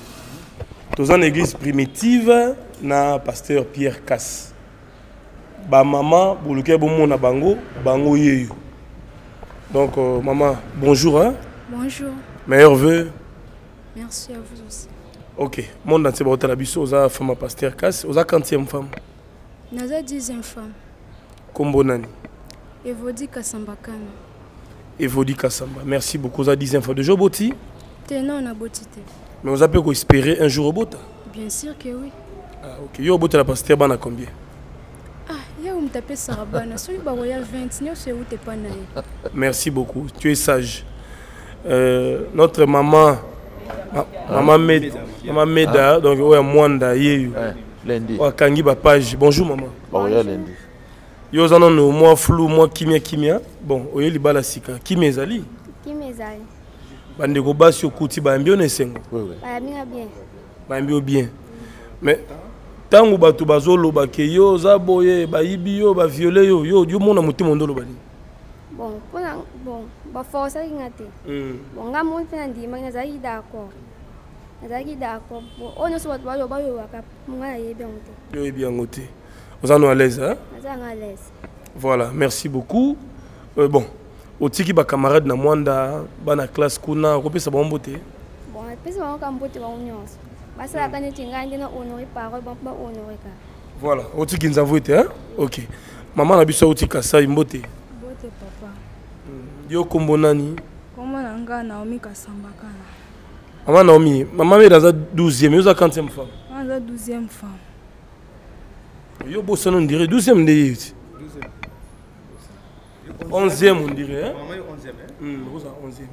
dans une église primitive, na pasteur Pierre Kass. Ba maman, boulouké boumou na bango, bango yeyo. Donc euh, maman, bonjour hein? Bonjour. Meilleurs vœux. Merci à vous aussi. Ok, mon dans ce bateau la biso, osa femme pasteur Kass, osa quantième femme. Naza dixième femme. Kombo nani? Evody Kassambakana. Evody Kassamba. Merci beaucoup, osa dixième femme de Joboti. Tenant na botité. Mais osa peut espérer un jour au bota? Bien sûr que oui. Ah ok, yo bota la pasteur bana combien? Ah, ya on tape Sarah bana, celui ba voya vingt, ni c'est où t'es pas naï. Merci beaucoup, tu es sage. Euh, notre maman Maman Meda, maman Meda, donc ouais Mwanda, yeyu. Lundi. Ouais Kangi ba page. Bonjour maman. Bah ouais lundi. Yo zanon no moi flou moi kimia kimia. Bon, oye libala sika. Kimezali? Kimezali. Bande ko basio kuti ba mbio nesengo. Oui oui. Ba mbio bien. Ba mbio bien. Mais tangu bato bazolo ba ke yo za boye ba yibi yo ba violer yo yo du mona muti mondolo ba ni. Bon, bon, bah force à l'ingate. Bon, la montre n'a dit, mais n'a dit d'accord. N'a dit d'accord. Bon, on ne soit pas au bas, au cap, on va y bien goûter. Oui, bien goûter. Vous en êtes à l'aise, hein? Vous en êtes à l'aise. Voilà, merci beaucoup. Euh, bon, au tiki, bah camarade, na Mwanda, bah na classe, kuna, repé sa bonne beauté. Bon, repé sa bonne beauté, bah on y est. Bah ça, la canne, tu n'as rien honoré, parole, bon, pas honoré. Voilà, au tiki, nous avons été, hein? Ok. Maman, la bise au tiki, ça, une beauté. Papa. Yo kombo nani? Kombo nanga Naomi Kasambakana. Maman Naomi, maman est dans la douzième, mais vous avez quantième femme? Dans la douzième femme. Yo bosse on dirait douzième de douzième. onzième on dirait hein? Maman est onzième hein? Hum, vous avez onzième.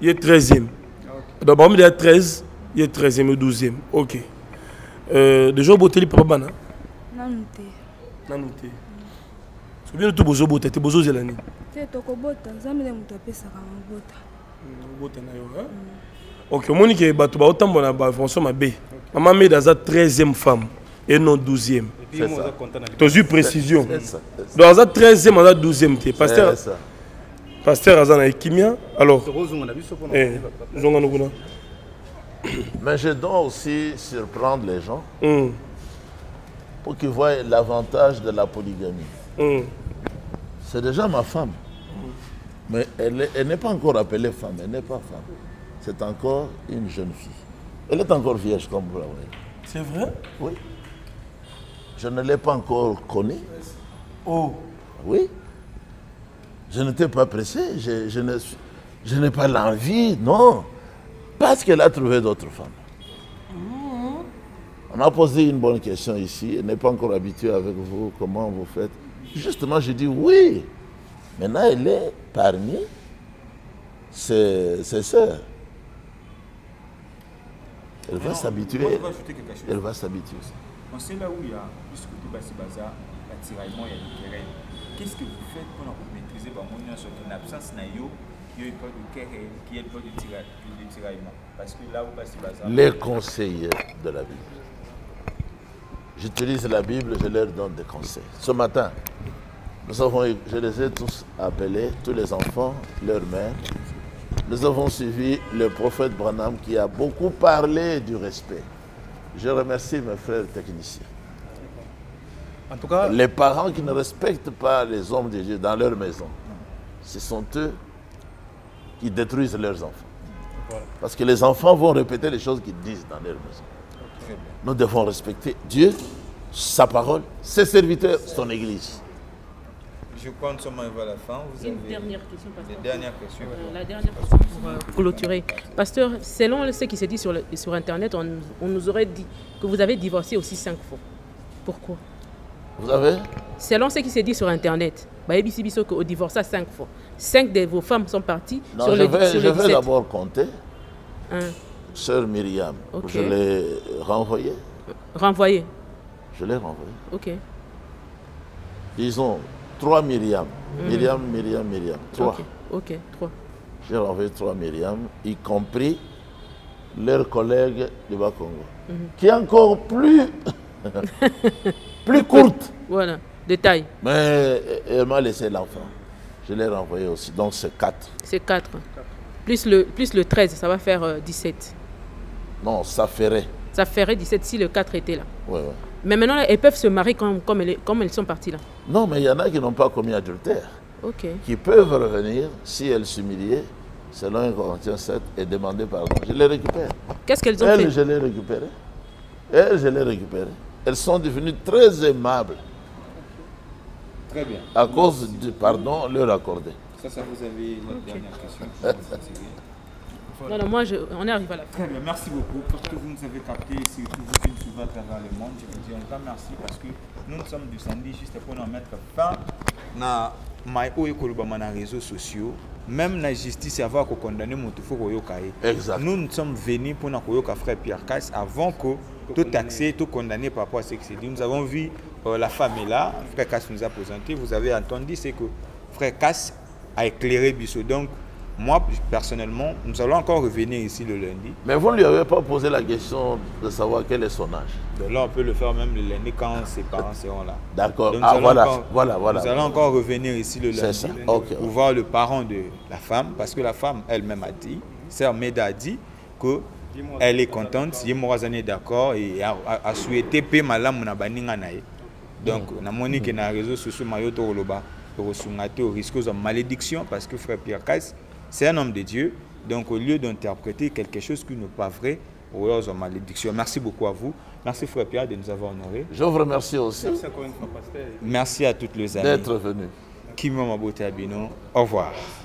Il est treizième. D'abord on est treize, il est treizième ou douzième. OK. Euh déjà botelli papa na. Nanouté. Nanouté. C'est bien tout bozo bota, tu bozo zelani. Tu toko bota, nzambe muto pesa ka bota. Bota na yo hein. OK, moni ke bato ba otambo na ba fonction ma B. Maman Meda a treizième femme et non douzième. C'est ça. Tu as précision. C'est ça. Donc a treizième a douzième té. Pasteur. C'est ça. Pasteur azana ekimia. Alors. Rozonga na biso pona. Eh, zonga no kuna. Mais je dois aussi surprendre les gens mm. pour qu'ils voient l'avantage de la polygamie. Mm. C'est déjà ma femme. Mm. Mais elle n'est pas encore appelée femme, elle n'est pas femme. C'est encore une jeune fille. Elle est encore vierge, comme vous la voyez. C'est vrai? Oui. Je ne l'ai pas encore connue. Oh. Oui. Je n'étais pas pressé, je, je ne suis... Je n'ai pas l'envie, non. Parce qu'elle a trouvé d'autres femmes. Mmh. On a posé une bonne question ici. Elle n'est pas encore habituée avec vous, comment vous faites. Justement, je dis oui. Maintenant, elle est parmi ses, ses sœurs. Elle va s'habituer. Elle va s'habituer. On sait là où il y a, puisque tout bas, c'est bazar, l'attiraillement, il y a une querelle. Qu'est-ce que vous faites pour maîtriser par mon sur ton absence, Nayo? Les conseillers de la Bible. J'utilise la Bible, je leur donne des conseils. Ce matin, nous avons, je les ai tous appelés, tous les enfants, leurs mères. Nous avons suivi le prophète Branham qui a beaucoup parlé du respect. Je remercie mes frères techniciens. En tout cas, les parents qui ne respectent pas les hommes de Dieu dans leur maison, ce sont eux qui détruisent leurs enfants. Voilà. Parce que les enfants vont répéter les choses qu'ils disent dans leur maison. Okay. Nous devons respecter Dieu, sa parole, ses serviteurs, son Église. Je compte seulement vers la fin. Vous Une avez... dernière question, pasteur. Des dernières questions. Euh, la dernière question pour clôturer. Pasteur, selon ce qui se dit sur, le, sur Internet, on, on nous aurait dit que vous avez divorcé aussi cinq fois. Pourquoi? Vous avez? Selon ce qui se dit sur Internet, au divorce à cinq fois. Cinq de vos femmes sont parties non, sur, je le, vais, sur je le dix-sept. Je vais d'abord compter. Hein? Sœur Myriam, okay. Je l'ai renvoyée. Renvoyée? Je l'ai renvoyée. Ok. Disons, trois Myriam. Mm. Myriam, Myriam, Myriam. Trois. Ok, trois. Okay. J'ai renvoyé trois Myriam, y compris leurs collègues du Bas-Congo. Mm -hmm. Qui est encore plus, plus courte. Voilà. Détail. Mais elle m'a laissé l'enfant. Je l'ai renvoyé aussi. Donc c'est quatre. C'est quatre. Plus le, plus le treize, ça va faire euh, dix-sept. Non, ça ferait. Ça ferait dix-sept si le quatre était là. Oui, oui. Mais maintenant, elles peuvent se marier comme, comme, elles, comme elles sont parties là. Non, mais il y en a qui n'ont pas commis adultère. Ok. Qui peuvent revenir si elles s'humiliaient, selon Corinthiens sept, et demander pardon. Je les récupère. Qu'est-ce qu'elles ont fait? Elles, je les récupéré. Elles, je les récupéré. Elles sont devenues très aimables. Très bien. À oui, cause si du pardon, vous... leur accorder. Ça, ça vous avez notre okay. dernière question. Voilà. Non, non, moi, je... on est arrivé à la fin. Très bien, merci beaucoup. Parce que vous nous avez capté, si vous qui nous suivez à travers le monde, je vous dis un grand merci parce que nous, nous sommes descendus juste pour nous mettre fin dans les réseaux sociaux. Même la justice avant qu'on condamne Moutoufour Koyokaï. Exact. Nous, nous sommes venus pour nous Koyoka frère Pierre Kass avant que tout taxé, tout condamné par rapport à ce que c'est dit. Nous avons vu euh, la famille là, frère Kass nous a présenté, vous avez entendu ce que frère Kass a éclairé Bissot. Donc, moi, personnellement, nous allons encore revenir ici le lundi. Mais vous ne lui avez pas posé la question de savoir quel est son âge. Donc là, on peut le faire même le lundi quand ses parents seront là. D'accord. Ah, voilà, encore, voilà, voilà. Nous allons encore revenir ici le lundi ça. Okay, pour ouais. voir le parent de la femme, parce que la femme elle-même a dit, sœur Meda a dit que elle est contente, elle est d'accord et a, a, a souhaité paix malam na baninga nae. Donc, na moni que na réseaux sociaux mayoto roloba, rosungaté au risque de malédiction parce que frère Pierre Kass, c'est un homme de Dieu. Donc, au lieu d'interpréter quelque chose qui n'est pas vrai, on a une malédiction. Merci beaucoup à vous. Merci frère Pierre de nous avoir honorés. Je vous remercie aussi. Merci encore une fois, pasteur. Merci à toutes les amis d'être venus. Kimoma Botabino. Au revoir.